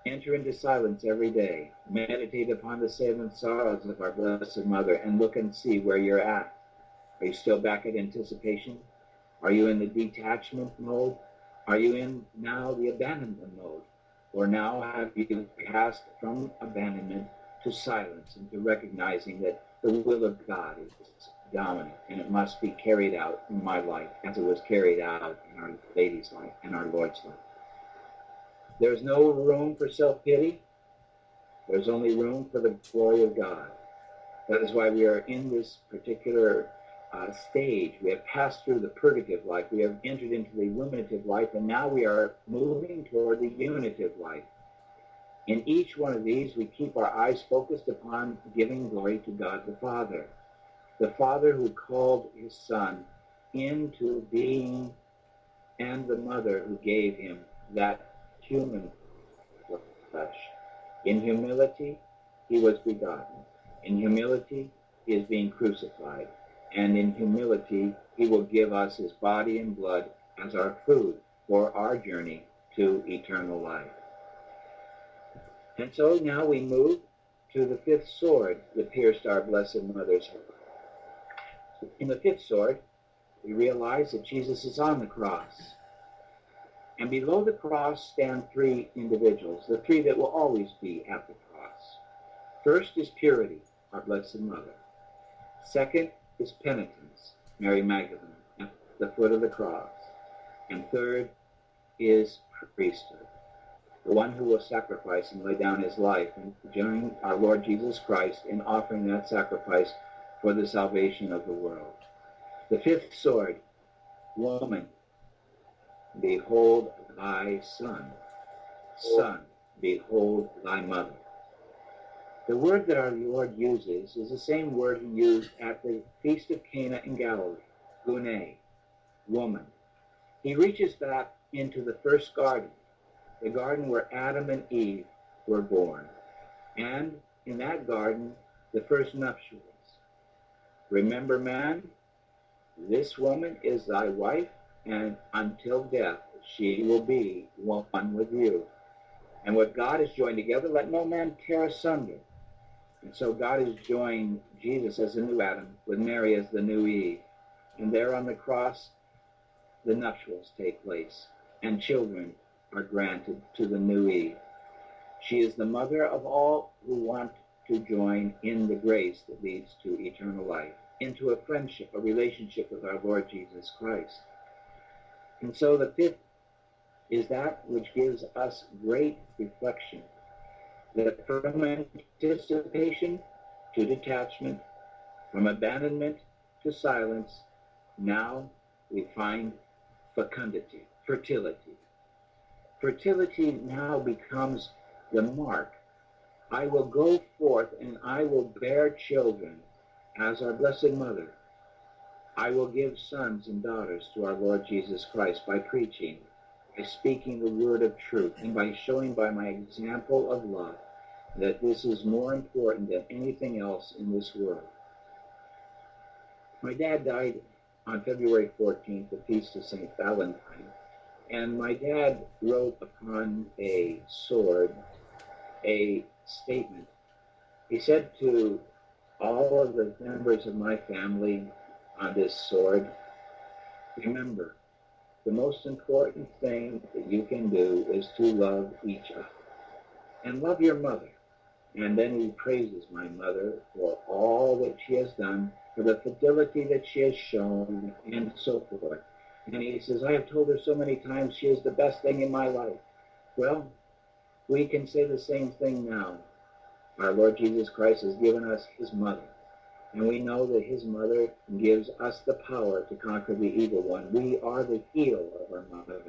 Enter into silence every day. Meditate upon the seven sorrows of our Blessed Mother and look and see where you're at. Are you still back at anticipation? Are you in the detachment mode? Are you in now the abandonment mode? Or now have you passed from abandonment to silence and to recognizing that the will of God is dominant and it must be carried out in my life as it was carried out in Our Lady's life and our Lord's life. There's no room for self-pity. There's only room for the glory of God. That is why we are in this particular stage. We have passed through the purgative life. We have entered into the illuminative life, and now we are moving toward the unitive life. In each one of these, we keep our eyes focused upon giving glory to God the Father who called his Son into being, and the Mother who gave him that human flesh. In humility, he was begotten. In humility, he is being crucified. And in humility, he will give us his body and blood as our food for our journey to eternal life. And so now we move to the fifth sword that pierced our Blessed Mother's heart. In the fifth sword, we realize that Jesus is on the cross. And below the cross stand three individuals, the three that will always be at the cross. First is Purity, our Blessed Mother. Second is Penitence, Mary Magdalene, at the foot of the cross. And third is Priesthood, the one who will sacrifice and lay down his life, and join our Lord Jesus Christ in offering that sacrifice for the salvation of the world. The fifth sword, Woman, behold thy son. Son, behold thy mother. The word that our Lord uses is the same word he used at the Feast of Cana in Galilee, gune, woman. He reaches back into the first garden, the garden where Adam and Eve were born. And in that garden, the first nuptials. Remember, man, this woman is thy wife, and until death she will be one with you. And what God has joined together, let no man tear asunder. And so God has joined Jesus as the new Adam with Mary as the new Eve. And there on the cross, the nuptials take place, and children are granted to the new Eve. She is the mother of all who want to join in the grace that leads to eternal life, into a friendship, a relationship with our Lord Jesus Christ. And so the fifth is that which gives us great reflection, that from anticipation to detachment, from abandonment to silence, now we find fecundity, fertility. Fertility now becomes the mark. I will go forth and I will bear children as our Blessed Mother. I will give sons and daughters to our Lord Jesus Christ by preaching, by speaking the word of truth, and by showing by my example of love that this is more important than anything else in this world. My dad died on February 14th, the Feast of St. Valentine, and my dad wrote upon a sword a statement. He said to all of the members of my family on this sword, remember, the most important thing that you can do is to love each other and love your mother. And then he praises my mother for all that she has done, for the fidelity that she has shown, and so forth. And he says, I have told her so many times she is the best thing in my life. Well, we can say the same thing now. Our Lord Jesus Christ has given us his mother. And we know that his mother gives us the power to conquer the evil one. We are the heel of our mother,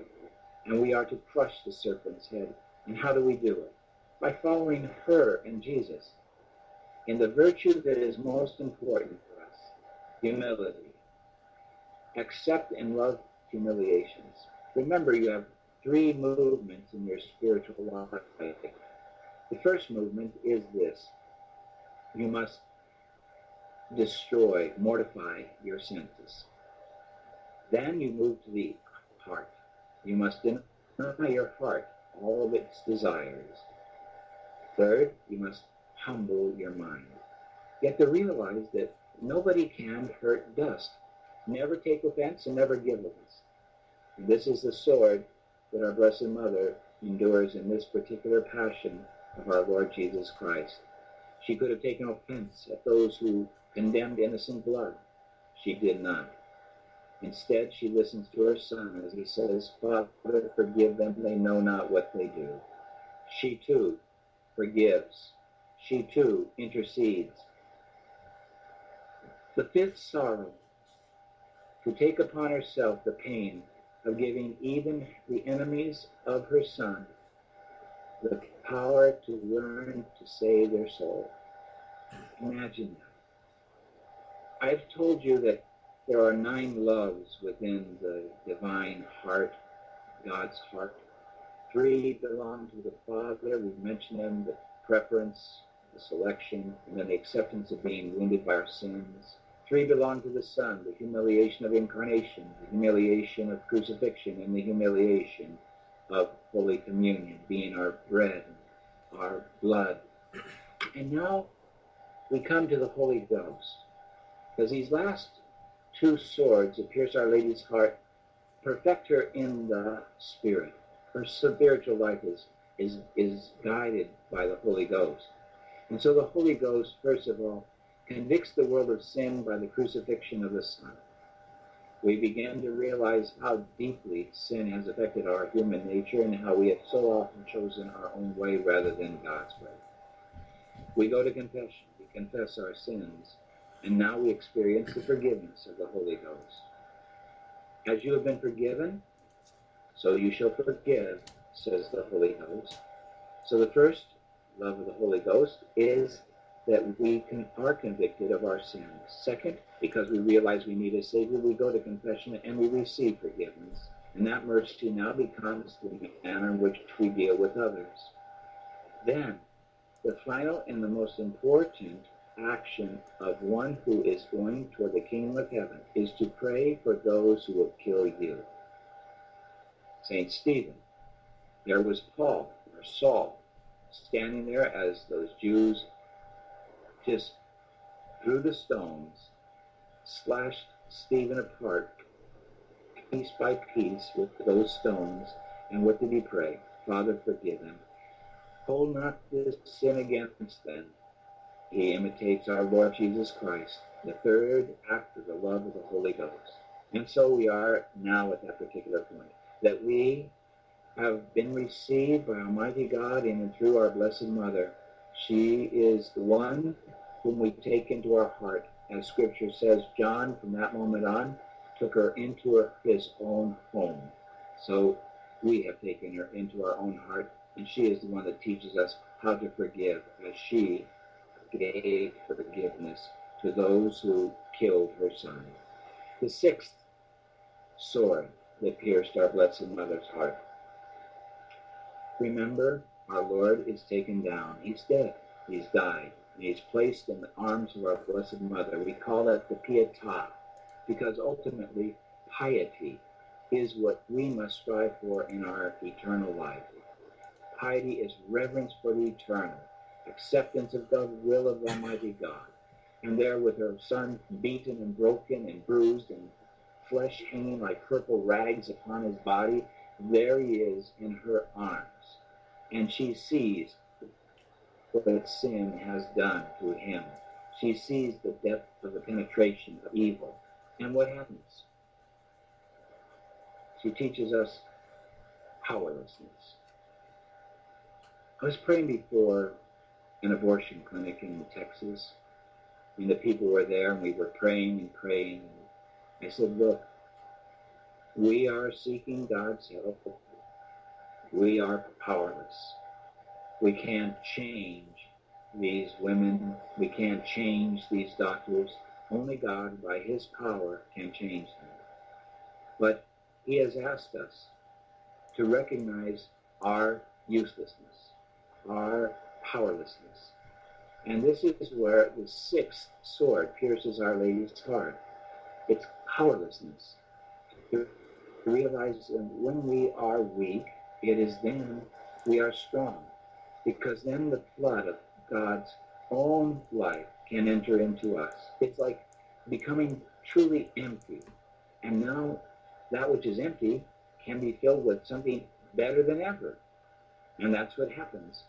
and we are to crush the serpent's head. And how do we do it? By following her and Jesus in the virtue that is most important for us, humility. Accept and love humiliations. Remember, you have three movements in your spiritual life. The first movement is this. You must destroy, mortify your senses. Then you move to the heart. You must deny your heart all of its desires. Third, you must humble your mind. You have to realize that nobody can hurt dust. Never take offense and never give offense. This is the sword that our Blessed Mother endures in this particular passion of our Lord Jesus Christ. She could have taken offense at those who condemned innocent blood. She did not. Instead, she listens to her son as he says, Father, forgive them, they know not what they do. She too forgives. She too intercedes. The fifth sorrow, to take upon herself the pain of giving even the enemies of her son the power to learn to save their soul. Imagine that. I've told you that there are 9 loves within the divine heart, God's heart. 3 belong to the Father. We've mentioned them, the preference, the selection, and then the acceptance of being wounded by our sins. 3 belong to the Son, the humiliation of incarnation, the humiliation of crucifixion, and the humiliation of Holy Communion, being our bread, our blood. And now we come to the Holy Ghost, because these last 2 swords that pierce Our Lady's heart Perfecter in the Spirit. Her spiritual life is guided by the Holy Ghost. And so the Holy Ghost, first of all, convicts the world of sin by the crucifixion of the Son. We begin to realize how deeply sin has affected our human nature and how we have so often chosen our own way rather than God's way. We go to confession, we confess our sins, and now we experience the forgiveness of the Holy Ghost. As you have been forgiven, so you shall forgive, says the Holy Ghost. So the first love of the Holy Ghost is that we are convicted of our sins. Second, because we realize we need a Savior, we go to confession and we receive forgiveness. And that mercy now becomes the manner in which we deal with others. Then, the final and the most important action of one who is going toward the kingdom of heaven is to pray for those who will kill you. St. Stephen, there was Paul, or Saul, standing there as those Jews just threw the stones, slashed Stephen apart, piece by piece with those stones. And what did he pray? Father, forgive them. Hold not this sin against them. He imitates our Lord Jesus Christ, the third act of the love of the Holy Ghost. And so we are now at that particular point, that we have been received by Almighty God and through our Blessed Mother. She is the one whom we take into our heart. As Scripture says, John, from that moment on, took her into his own home. So we have taken her into our own heart, and she is the one that teaches us how to forgive, as she gave forgiveness to those who killed her son. The sixth sword that pierced our Blessed Mother's heart. Remember, our Lord is taken down. He's dead. He's died. And he's placed in the arms of our Blessed Mother. We call that the Pietà, because ultimately piety is what we must strive for in our eternal life. Piety is reverence for the eternal, acceptance of the will of Almighty God. And there with her son beaten and broken and bruised and flesh hanging like purple rags upon his body, there he is in her arms. And she sees what sin has done to him. She sees the depth of the penetration of evil. And what happens? She teaches us powerlessness. I was praying before an abortion clinic in Texas, and the people were there, and we were praying and praying. I said, look, we are seeking God's help. We are powerless. We can't change these women. We can't change these doctors. Only God, by his power, can change them. But he has asked us to recognize our uselessness, our powerlessness. And this is where the sixth sword pierces Our Lady's heart. It's powerlessness. To realize that when we are weak, it is then we are strong, because then the flood of God's own life can enter into us. It's like becoming truly empty, and now that which is empty can be filled with something better than ever. And that's what happens.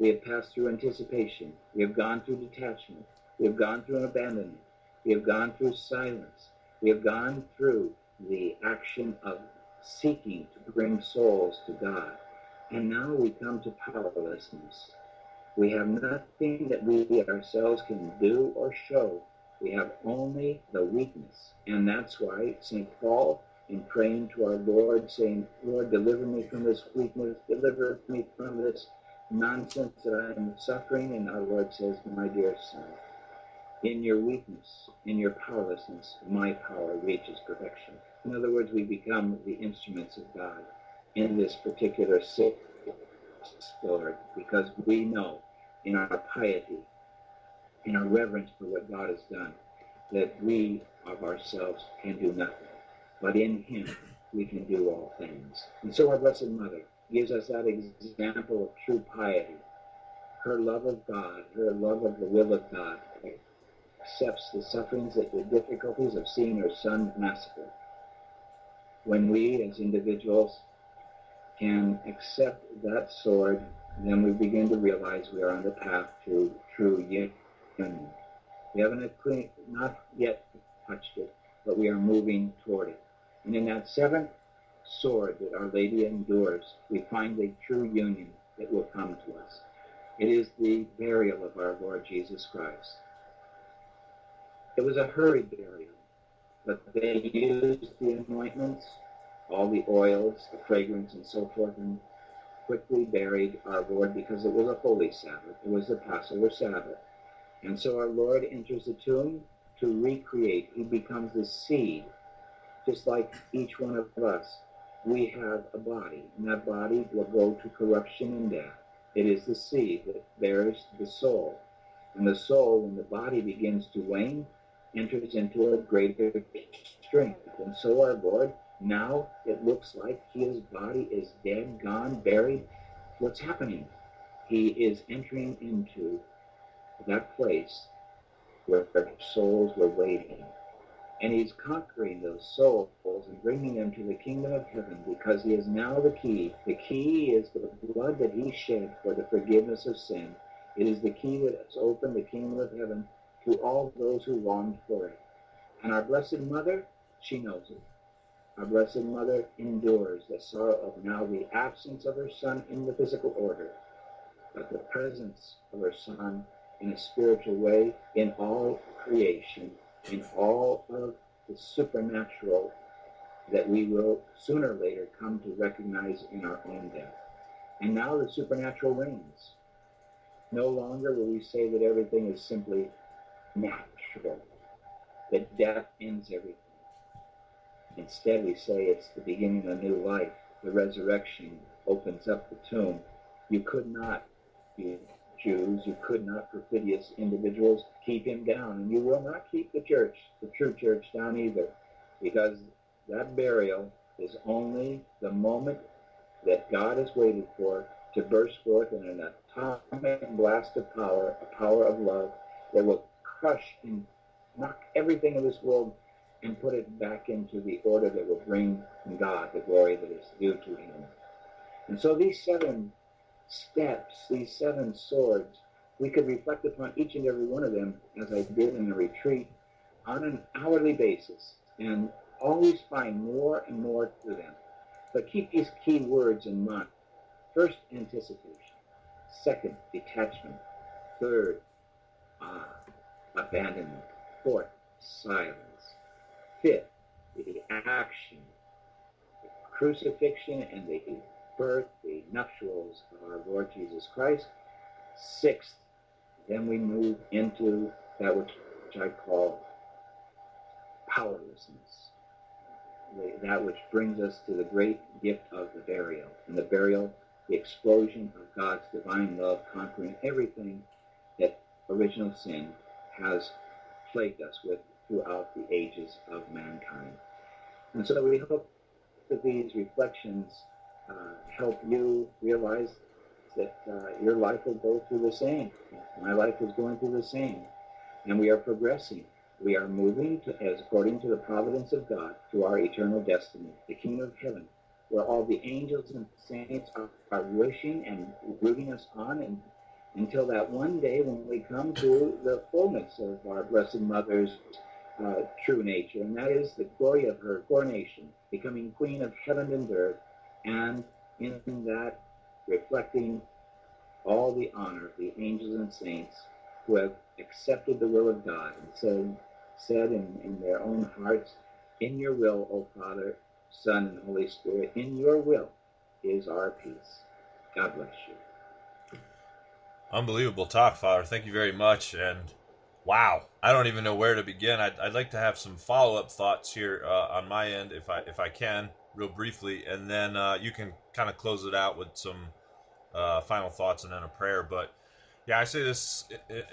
We have passed through anticipation. We have gone through detachment. We have gone through abandonment. We have gone through silence. We have gone through the action of seeking to bring souls to God. And now we come to powerlessness. We have nothing that we ourselves can do or show. We have only the weakness. And that's why St. Paul, in praying to our Lord, saying, Lord, deliver me from this weakness, deliver me from this nonsense that I am suffering. And our Lord says, my dear son, in your weakness, in your powerlessness, my power reaches perfection. In other words, we become the instruments of God in this particular sixth sword, because we know in our piety, in our reverence for what God has done, that we of ourselves can do nothing, but in him we can do all things. And so our Blessed Mother gives us that example of true piety. Her love of God, her love of the will of God, accepts the sufferings, the difficulties of seeing her son massacred. When we, as individuals, can accept that sword, then we begin to realize we are on the path to true union. We haven't not yet touched it, but we are moving toward it. And in that seventh sword that Our Lady endures, we find the true union that will come to us. It is the burial of our Lord Jesus Christ. It was a hurried burial, but they used the anointments, all the oils, the fragrance, and so forth, and quickly buried our Lord because it was a holy Sabbath. It was the Passover Sabbath. And so our Lord enters the tomb to recreate. He becomes the seed, just like each one of us. We have a body, and that body will go to corruption and death. It is the seed that bears the soul. And the soul, when the body begins to wane, enters into a greater strength. And so our Lord, now it looks like his body is dead, gone, buried. What's happening? He is entering into that place where their souls were waiting. And he's conquering those souls and bringing them to the kingdom of heaven because he is now the key. The key is the blood that he shed for the forgiveness of sin. It is the key that has opened the kingdom of heaven to all those who longed for it. And our Blessed Mother, she knows it. Our Blessed Mother endures the sorrow of now the absence of her Son in the physical order, but the presence of her Son in a spiritual way in all creation, in all of the supernatural that we will sooner or later come to recognize in our own death. And now the supernatural reigns. No longer will we say that everything is simply natural, that death ends everything. Instead, we say it's the beginning of a new life. The resurrection opens up the tomb. You could not, you Jews, you could not, perfidious individuals, keep him down. And you will not keep the church, the true church, down either, because that burial is only the moment that God has waited for to burst forth in an atomic blast of power, a power of love that will crush and knock everything in this world and put it back into the order that will bring from God the glory that is due to him. And so these seven steps, these seven swords, we could reflect upon each and every one of them, as I did in the retreat, on an hourly basis, and always find more and more to them. But keep these key words in mind. First, anticipation. Second, detachment. Third, abandonment. Fourth, silence. Fifth, the action, the crucifixion and the birth, the nuptials of our Lord Jesus Christ. Sixth, then we move into that which I call powerlessness, that which brings us to the great gift of the burial. And the burial, the explosion of God's divine love conquering everything that original sin has plagued us with throughout the ages of mankind. And so we hope that these reflections help you realize that your life will go through the same. My life is going through the same. And we are progressing. We are moving, as according to the providence of God, to our eternal destiny, the kingdom of heaven, where all the angels and saints are wishing and rooting us on, and until that one day when we come to the fullness of our Blessed Mother's true nature, and that is the glory of her coronation, becoming Queen of Heaven and Earth, and in that reflecting all the honor of the angels and saints who have accepted the will of God and said in their own hearts, "In your will, O Father, Son, and Holy Spirit, in your will is our peace." God bless you. Unbelievable talk, Father. Thank you very much, and wow, I don't even know where to begin. I'd like to have some follow-up thoughts here on my end, if I can, real briefly, and then you can kind of close it out with some final thoughts and then a prayer. But yeah, I say this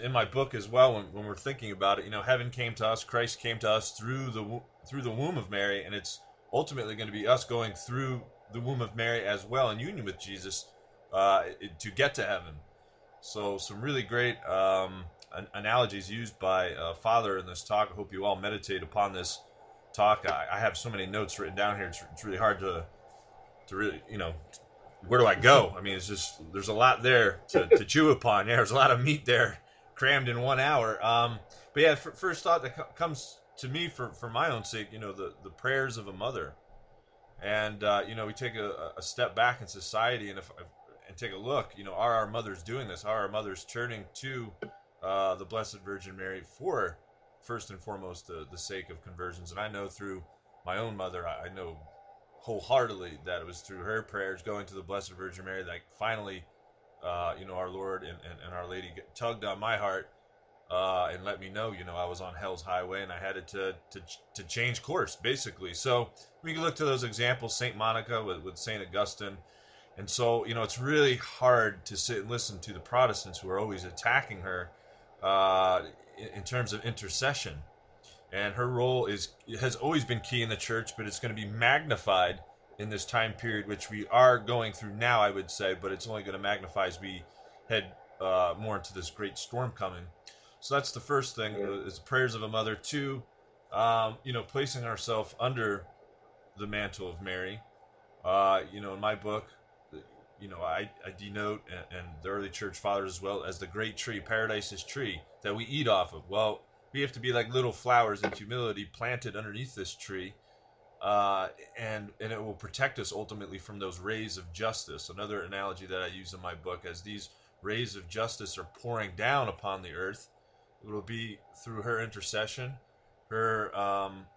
in my book as well when we're thinking about it. You know, heaven came to us, Christ came to us through the womb of Mary, and it's ultimately going to be us going through the womb of Mary as well in union with Jesus to get to heaven. So some really great analogies used by Father in this talk. I hope you all meditate upon this talk. I have so many notes written down here. It's really hard to really, you know, where do I go? I mean, it's just, there's a lot there to chew upon. Yeah, there's a lot of meat there crammed in 1 hour. But yeah, first thought that comes to me for my own sake, you know, the prayers of a mother. And, you know, we take a step back in society and and take a look, you know, are our mothers doing this? Are our mothers turning to the Blessed Virgin Mary for, first and foremost, the sake of conversions? And I know through my own mother, I know wholeheartedly that it was through her prayers going to the Blessed Virgin Mary that finally, you know, our Lord and Our Lady tugged on my heart and let me know, you know, I was on hell's highway and I had to change course, basically. So we can look to those examples, St. Monica with St. Augustine. And so, you know, it's really hard to sit and listen to the Protestants who are always attacking her in terms of intercession. And her role has always been key in the church, but it's going to be magnified in this time period, which we are going through now, I would say, but it's only going to magnify as we head more into this great storm coming. So that's the first thing, is prayers of a mother. Two, you know, placing ourselves under the mantle of Mary. You know, in my book, you know, I denote, and the early church fathers as well, as the great tree, Paradise's tree, that we eat off of. Well, we have to be like little flowers in humility planted underneath this tree, and it will protect us ultimately from those rays of justice. Another analogy that I use in my book, as these rays of justice are pouring down upon the earth, it will be through her intercession, her,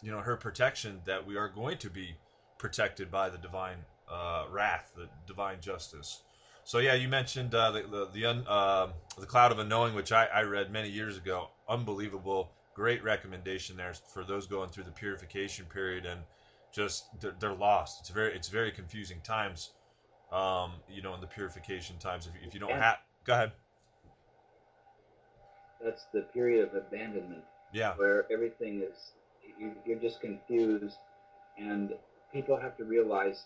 you know, her protection that we are going to be protected by the divine wrath, the divine justice. So yeah, you mentioned the Cloud of Unknowing, which I read many years ago. Unbelievable, great recommendation there for those going through the purification period and just they're lost. It's very confusing times, you know, in the purification times. If you don't have, go ahead. That's the period of abandonment. Yeah, where everything is you're just confused, and people have to realize.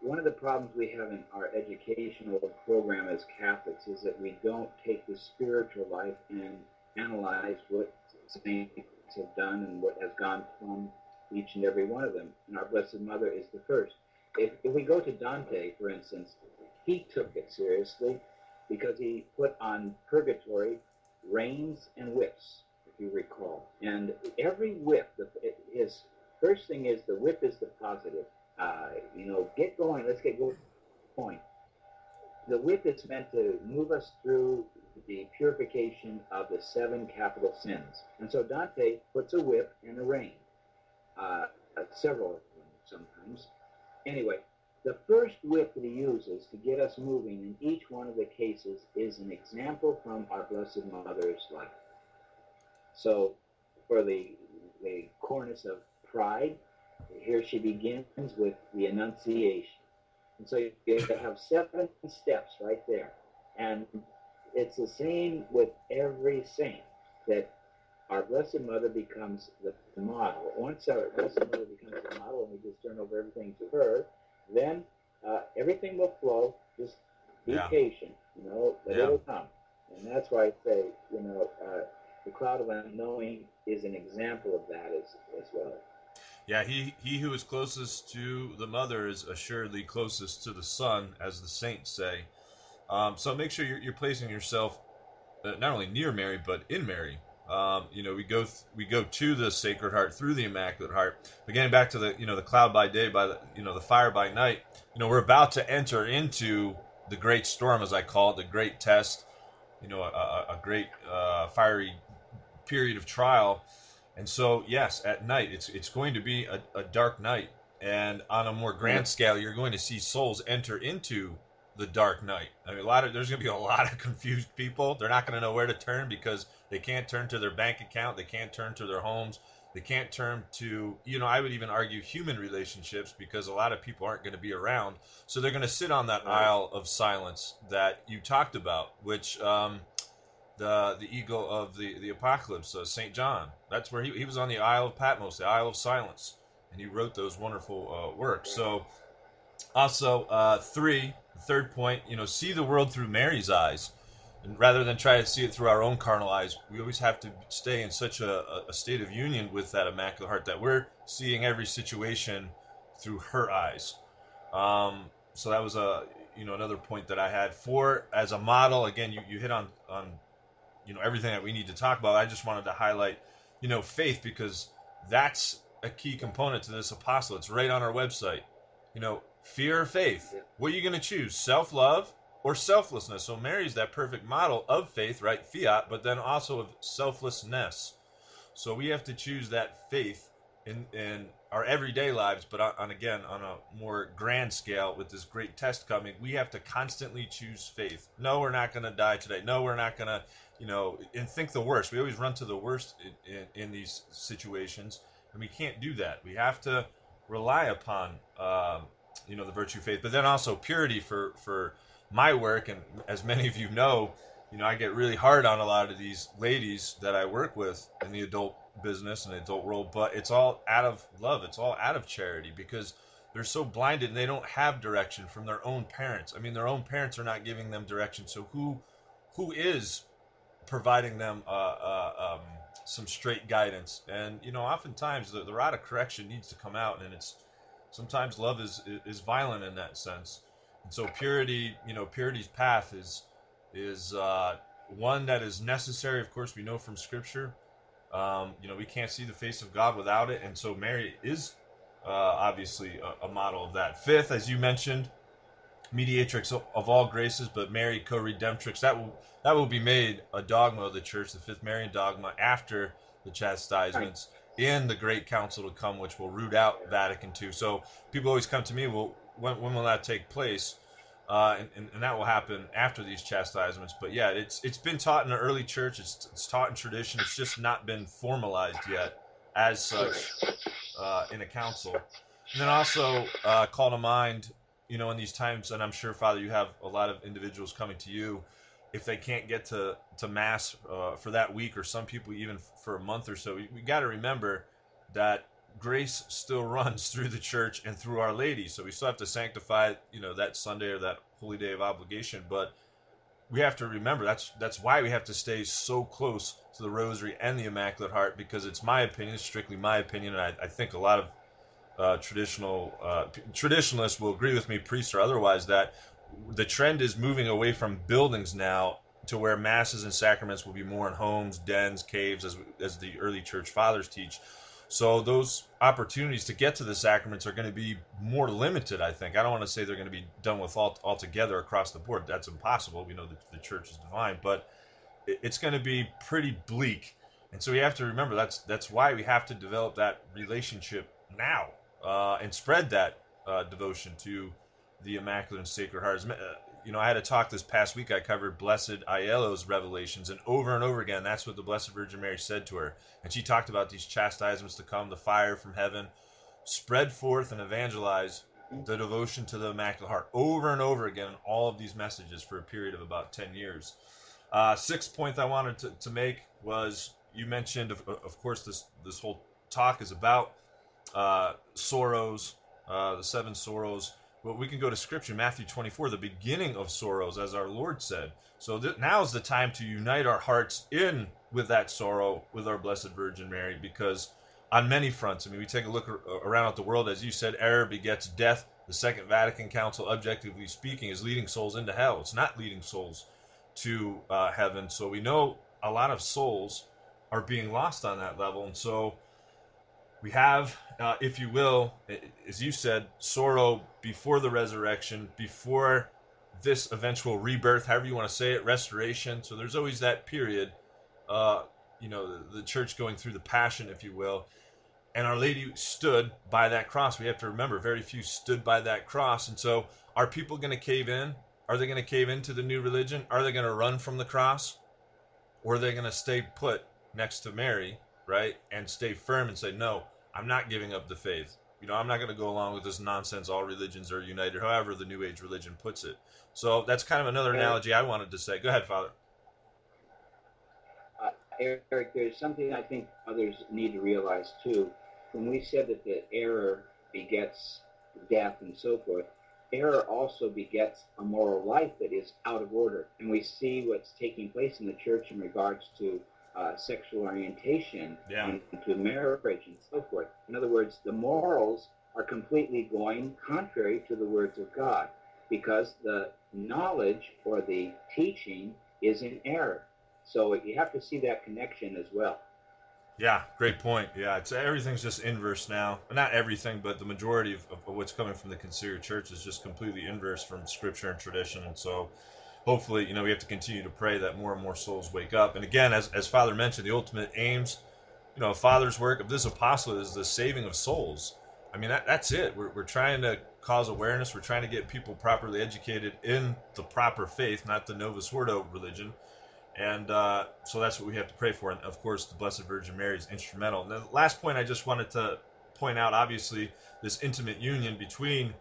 One of the problems we have in our educational program as Catholics is that we don't take the spiritual life and analyze what saints have done and what has gone from each and every one of them. And our Blessed Mother is the first. If we go to Dante, for instance, he took it seriously because he put on purgatory reins and whips, if you recall. And every whip, his first thing is the whip is the positive. You know, get going, let's get going. Point. The whip is meant to move us through the purification of the 7 capital sins. And so Dante puts a whip in a rein, several of them sometimes. Anyway, the first whip that he uses to get us moving in each one of the cases is an example from our Blessed Mother's life. So for the cornice of pride, here she begins with the Annunciation. And so you have 7 steps right there. And it's the same with every saint, that our Blessed Mother becomes the model. Once our Blessed Mother becomes the model and we just turn over everything to her, then everything will flow. Just be patient, you know, but it'll come. And that's why I say, you know, the Cloud of Unknowing is an example of that as well. Yeah, he who is closest to the mother is assuredly closest to the Son, as the saints say. So make sure you're placing yourself not only near Mary, but in Mary. You know, we go to the Sacred Heart through the Immaculate Heart. But getting back to the, you know, the cloud by day, by the, you know, the fire by night. You know, we're about to enter into the great storm, as I call it, the great test. You know, a great fiery period of trial. And so, yes, at night, it's going to be a dark night. And on a more grand scale, you're going to see souls enter into the dark night. I mean, there's going to be a lot of confused people. They're not going to know where to turn because they can't turn to their bank account. They can't turn to their homes. They can't turn to, you know, I would even argue human relationships, because a lot of people aren't going to be around. So they're going to sit on that aisle of silence that you talked about, which... The ego of the apocalypse, St. John. That's where he was on the Isle of Patmos, the Isle of Silence, and he wrote those wonderful works. So, also, the third point, you know, see the world through Mary's eyes. And rather than try to see it through our own carnal eyes, we always have to stay in such a state of union with that Immaculate Heart that we're seeing every situation through her eyes. So that was another point that I had for as a model. Again, you hit on everything that we need to talk about. I just wanted to highlight, faith, because that's a key component to this apostle. It's right on our website. Fear or faith? Yeah. What are you going to choose? Self-love or selflessness? So Mary's that perfect model of faith, right? Fiat, but then also of selflessness. So we have to choose that faith in our everyday lives, but on a more grand scale with this great test coming, we have to constantly choose faith. No, we're not going to die today. No, we're not going to, and think the worst. We always run to the worst in these situations, and we can't do that. We have to rely upon, the virtue of faith, but then also purity for my work. And as many of you know, I get really hard on a lot of these ladies that I work with in the adult business and adult world, but it's all out of love. It's all out of charity, because they're so blinded and they don't have direction from their own parents. I mean, their own parents are not giving them direction. So who is providing them some straight guidance? And, oftentimes the rod of correction needs to come out, and it's sometimes love is violent in that sense. And so purity, purity's path is one that is necessary. Of course, we know from Scripture, we can't see the face of God without it. And so Mary is obviously a model of that. Fifth, as you mentioned, mediatrix of all graces, but Mary co-redemptrix. That will be made a dogma of the Church, the Fifth Marian dogma, after the chastisements in the Great Council to come, which will root out Vatican II. So people always come to me, well, when will that take place? And that will happen after these chastisements. But yeah, it's been taught in the early Church. It's taught in tradition. It's just not been formalized yet as such in a council. And then also call to mind, in these times, and I'm sure, Father, you have a lot of individuals coming to you if they can't get to Mass for that week, or some people even for a month or so. We got to remember that grace still runs through the Church and through Our Lady. So we still have to sanctify, that Sunday or that holy day of obligation. But we have to remember that's why we have to stay so close to the Rosary and the Immaculate Heart, because it's my opinion, it's strictly my opinion, and I think a lot of traditionalists will agree with me, priests or otherwise, that the trend is moving away from buildings now to where Masses and sacraments will be more in homes, dens, caves, as the early Church Fathers teach. So those opportunities to get to the sacraments are going to be more limited, I think. I don't want to say they're going to be done with altogether across the board. That's impossible. We know that the Church is divine, but it's going to be pretty bleak. And so we have to remember that's why we have to develop that relationship now and spread that devotion to the Immaculate and Sacred Heart. I had a talk this past week. I covered Blessed Ayelo's revelations, and over again, that's what the Blessed Virgin Mary said to her. And she talked about these chastisements to come, the fire from heaven. Spread forth and evangelize the devotion to the Immaculate Heart, over and over again in all of these messages for a period of about 10 years. Sixth point I wanted to make was, you mentioned, of course, this whole talk is about sorrows, the seven sorrows. But we can go to Scripture, Matthew 24, the beginning of sorrows, as our Lord said. So now is the time to unite our hearts with that sorrow, with our Blessed Virgin Mary, because on many fronts, we take a look around at the world. As you said, error begets death. The Second Vatican Council, objectively speaking, is leading souls into hell. It's not leading souls to heaven. So we know a lot of souls are being lost on that level. And so we have, if you will, as you said, sorrow before the resurrection, before this eventual rebirth, however you want to say it, restoration. So there's always that period, the Church going through the passion, if you will. And Our Lady stood by that cross. We have to remember, very few stood by that cross. And so are people going to cave in? Are they going to cave into the new religion? Are they going to run from the cross? Or are they going to stay put next to Mary, right, and stay firm and say, no, I'm not giving up the faith. I'm not going to go along with this nonsense, all religions are united, however the New Age religion puts it. So that's kind of another analogy I wanted to say. Go ahead, Father. Eric, there's something I think others need to realize, too. When we said that the error begets death and so forth, error also begets a moral life that is out of order. And we see what's taking place in the church in regards to sexual orientation, and to marriage and so forth. In other words, the morals are completely going contrary to the words of God, because the knowledge or the teaching is in error. So you have to see that connection as well. Yeah, great point. Yeah, it's, everything's just inverse now. Not everything, but the majority of what's coming from the Conciliar Church is just completely inverse from Scripture and tradition. And so, hopefully, you know, we have to continue to pray that more and more souls wake up. And again, as Father mentioned, the ultimate aims, you know, Father's work of this apostolate is the saving of souls. I mean, that's it. We're trying to cause awareness. We're trying to get people properly educated in the proper faith, not the Novus Ordo religion. And so that's what we have to pray for. And, of course, the Blessed Virgin Mary is instrumental. And the last point I just wanted to point out, obviously, this intimate union between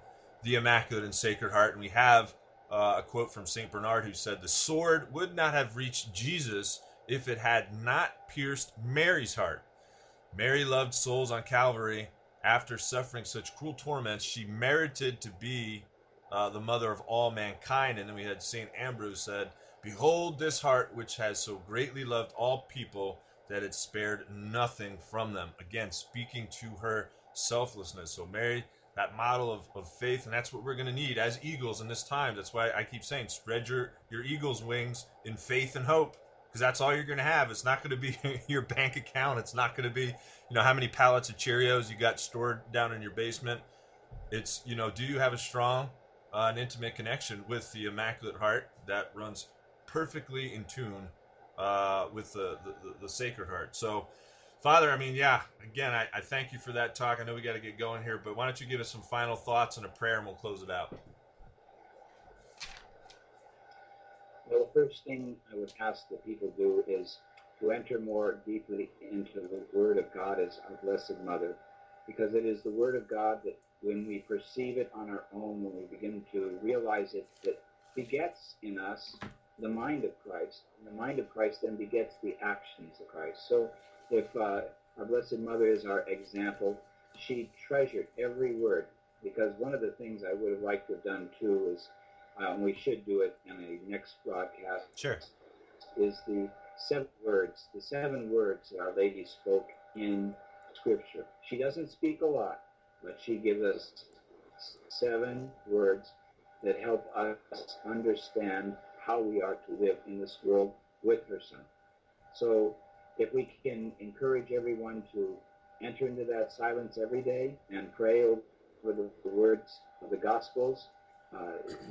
the Immaculate and Sacred Heart. And we have a quote from St. Bernard, who said, "The sword would not have reached Jesus if it had not pierced Mary's heart. Mary loved souls on Calvary. After suffering such cruel torments, she merited to be the mother of all mankind." And then we had St. Ambrose said, "Behold this heart which has so greatly loved all people that it spared nothing from them." Again, speaking to her selflessness. So Mary, that model of faith, and that's what we're going to need as eagles in this time. That's why I keep saying, spread your eagle's wings in faith and hope, because that's all you're going to have. It's not going to be your bank account. It's not going to be, you know, how many pallets of Cheerios you got stored down in your basement. It's, you know, do you have a strong and intimate connection with the Immaculate Heart that runs perfectly in tune with the Sacred Heart. So, Father, I mean, yeah, again, I thank you for that talk. I know we got to get going here, but why don't you give us some final thoughts and a prayer, and we'll close it out. Well, the first thing I would ask that people do is to enter more deeply into the Word of God as our Blessed Mother, because it is the Word of God that, when we perceive it on our own, when we begin to realize it, that begets in us the mind of Christ, and the mind of Christ then begets the actions of Christ. So if our Blessed Mother is our example, she treasured every word, because one of the things I would have liked to have done too is, and we should do it in the next broadcast, sure, is the seven words that Our Lady spoke in Scripture. She doesn't speak a lot, but she gives us 7 words that help us understand how we are to live in this world with her Son. So if we can encourage everyone to enter into that silence every day and pray over the words of the Gospels,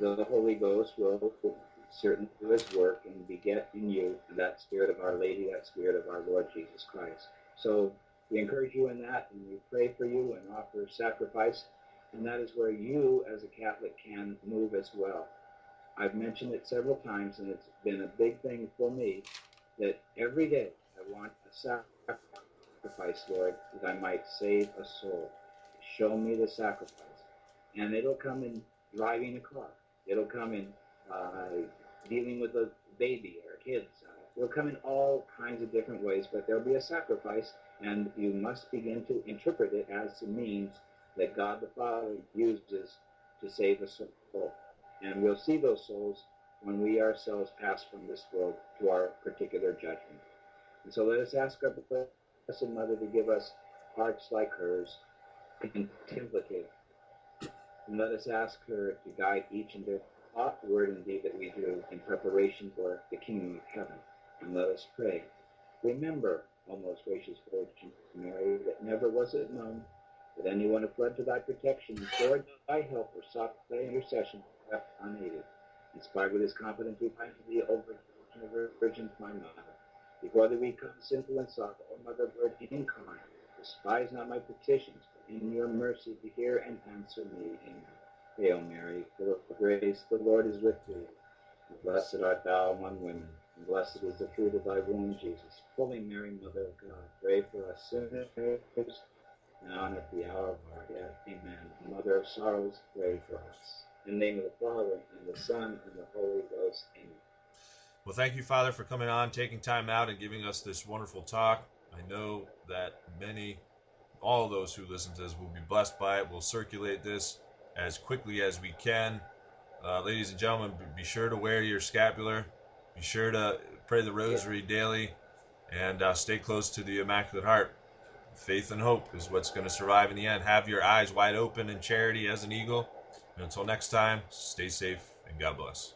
the Holy Ghost will certainly do his work and beget in you that spirit of Our Lady, that spirit of our Lord Jesus Christ. So we encourage you in that, and we pray for you and offer sacrifice, and that is where you as a Catholic can move as well. I've mentioned it several times, and it's been a big thing for me, that every day I want a sacrifice, Lord, that I might save a soul. Show me the sacrifice. And it'll come in driving a car. It'll come in dealing with a baby or kids. It'll come in all kinds of different ways, but there'll be a sacrifice, and you must begin to interpret it as the means that God the Father uses to save a soul. And we'll see those souls when we ourselves pass from this world to our particular judgment. And so let us ask our Blessed Mother to give us hearts like hers, contemplative. And let us ask her to guide each and every thought, word, and deed that we do in preparation for the Kingdom of Heaven. And let us pray. Remember, O most gracious Virgin Mary, that never was it known that anyone who fled to thy protection, implored thy help, or sought thy intercession, left unaided. Inspired with this confidence, we pray to thee, O Virgin, my mother. Before thee we come sinful and sought, O Mother, Word incarnate, despise not my petitions, but in your mercy to hear and answer me. Amen. Hail Mary, full of grace, the Lord is with thee. And blessed art thou among women, and blessed is the fruit of thy womb, Jesus. Holy Mary, Mother of God, pray for us sinners, now and at the hour of our death. Amen. Mother of sorrows, pray for us. In the name of the Father, and the Son, and the Holy Ghost. Amen. Well, thank you, Father, for coming on, taking time out, and giving us this wonderful talk. I know that all those who listen to this will be blessed by it. We'll circulate this as quickly as we can. Ladies and gentlemen, be sure to wear your scapular. Be sure to pray the rosary daily, and stay close to the Immaculate Heart. Faith and hope is what's going to survive in the end. Have your eyes wide open in charity as an eagle. And until next time, stay safe and God bless.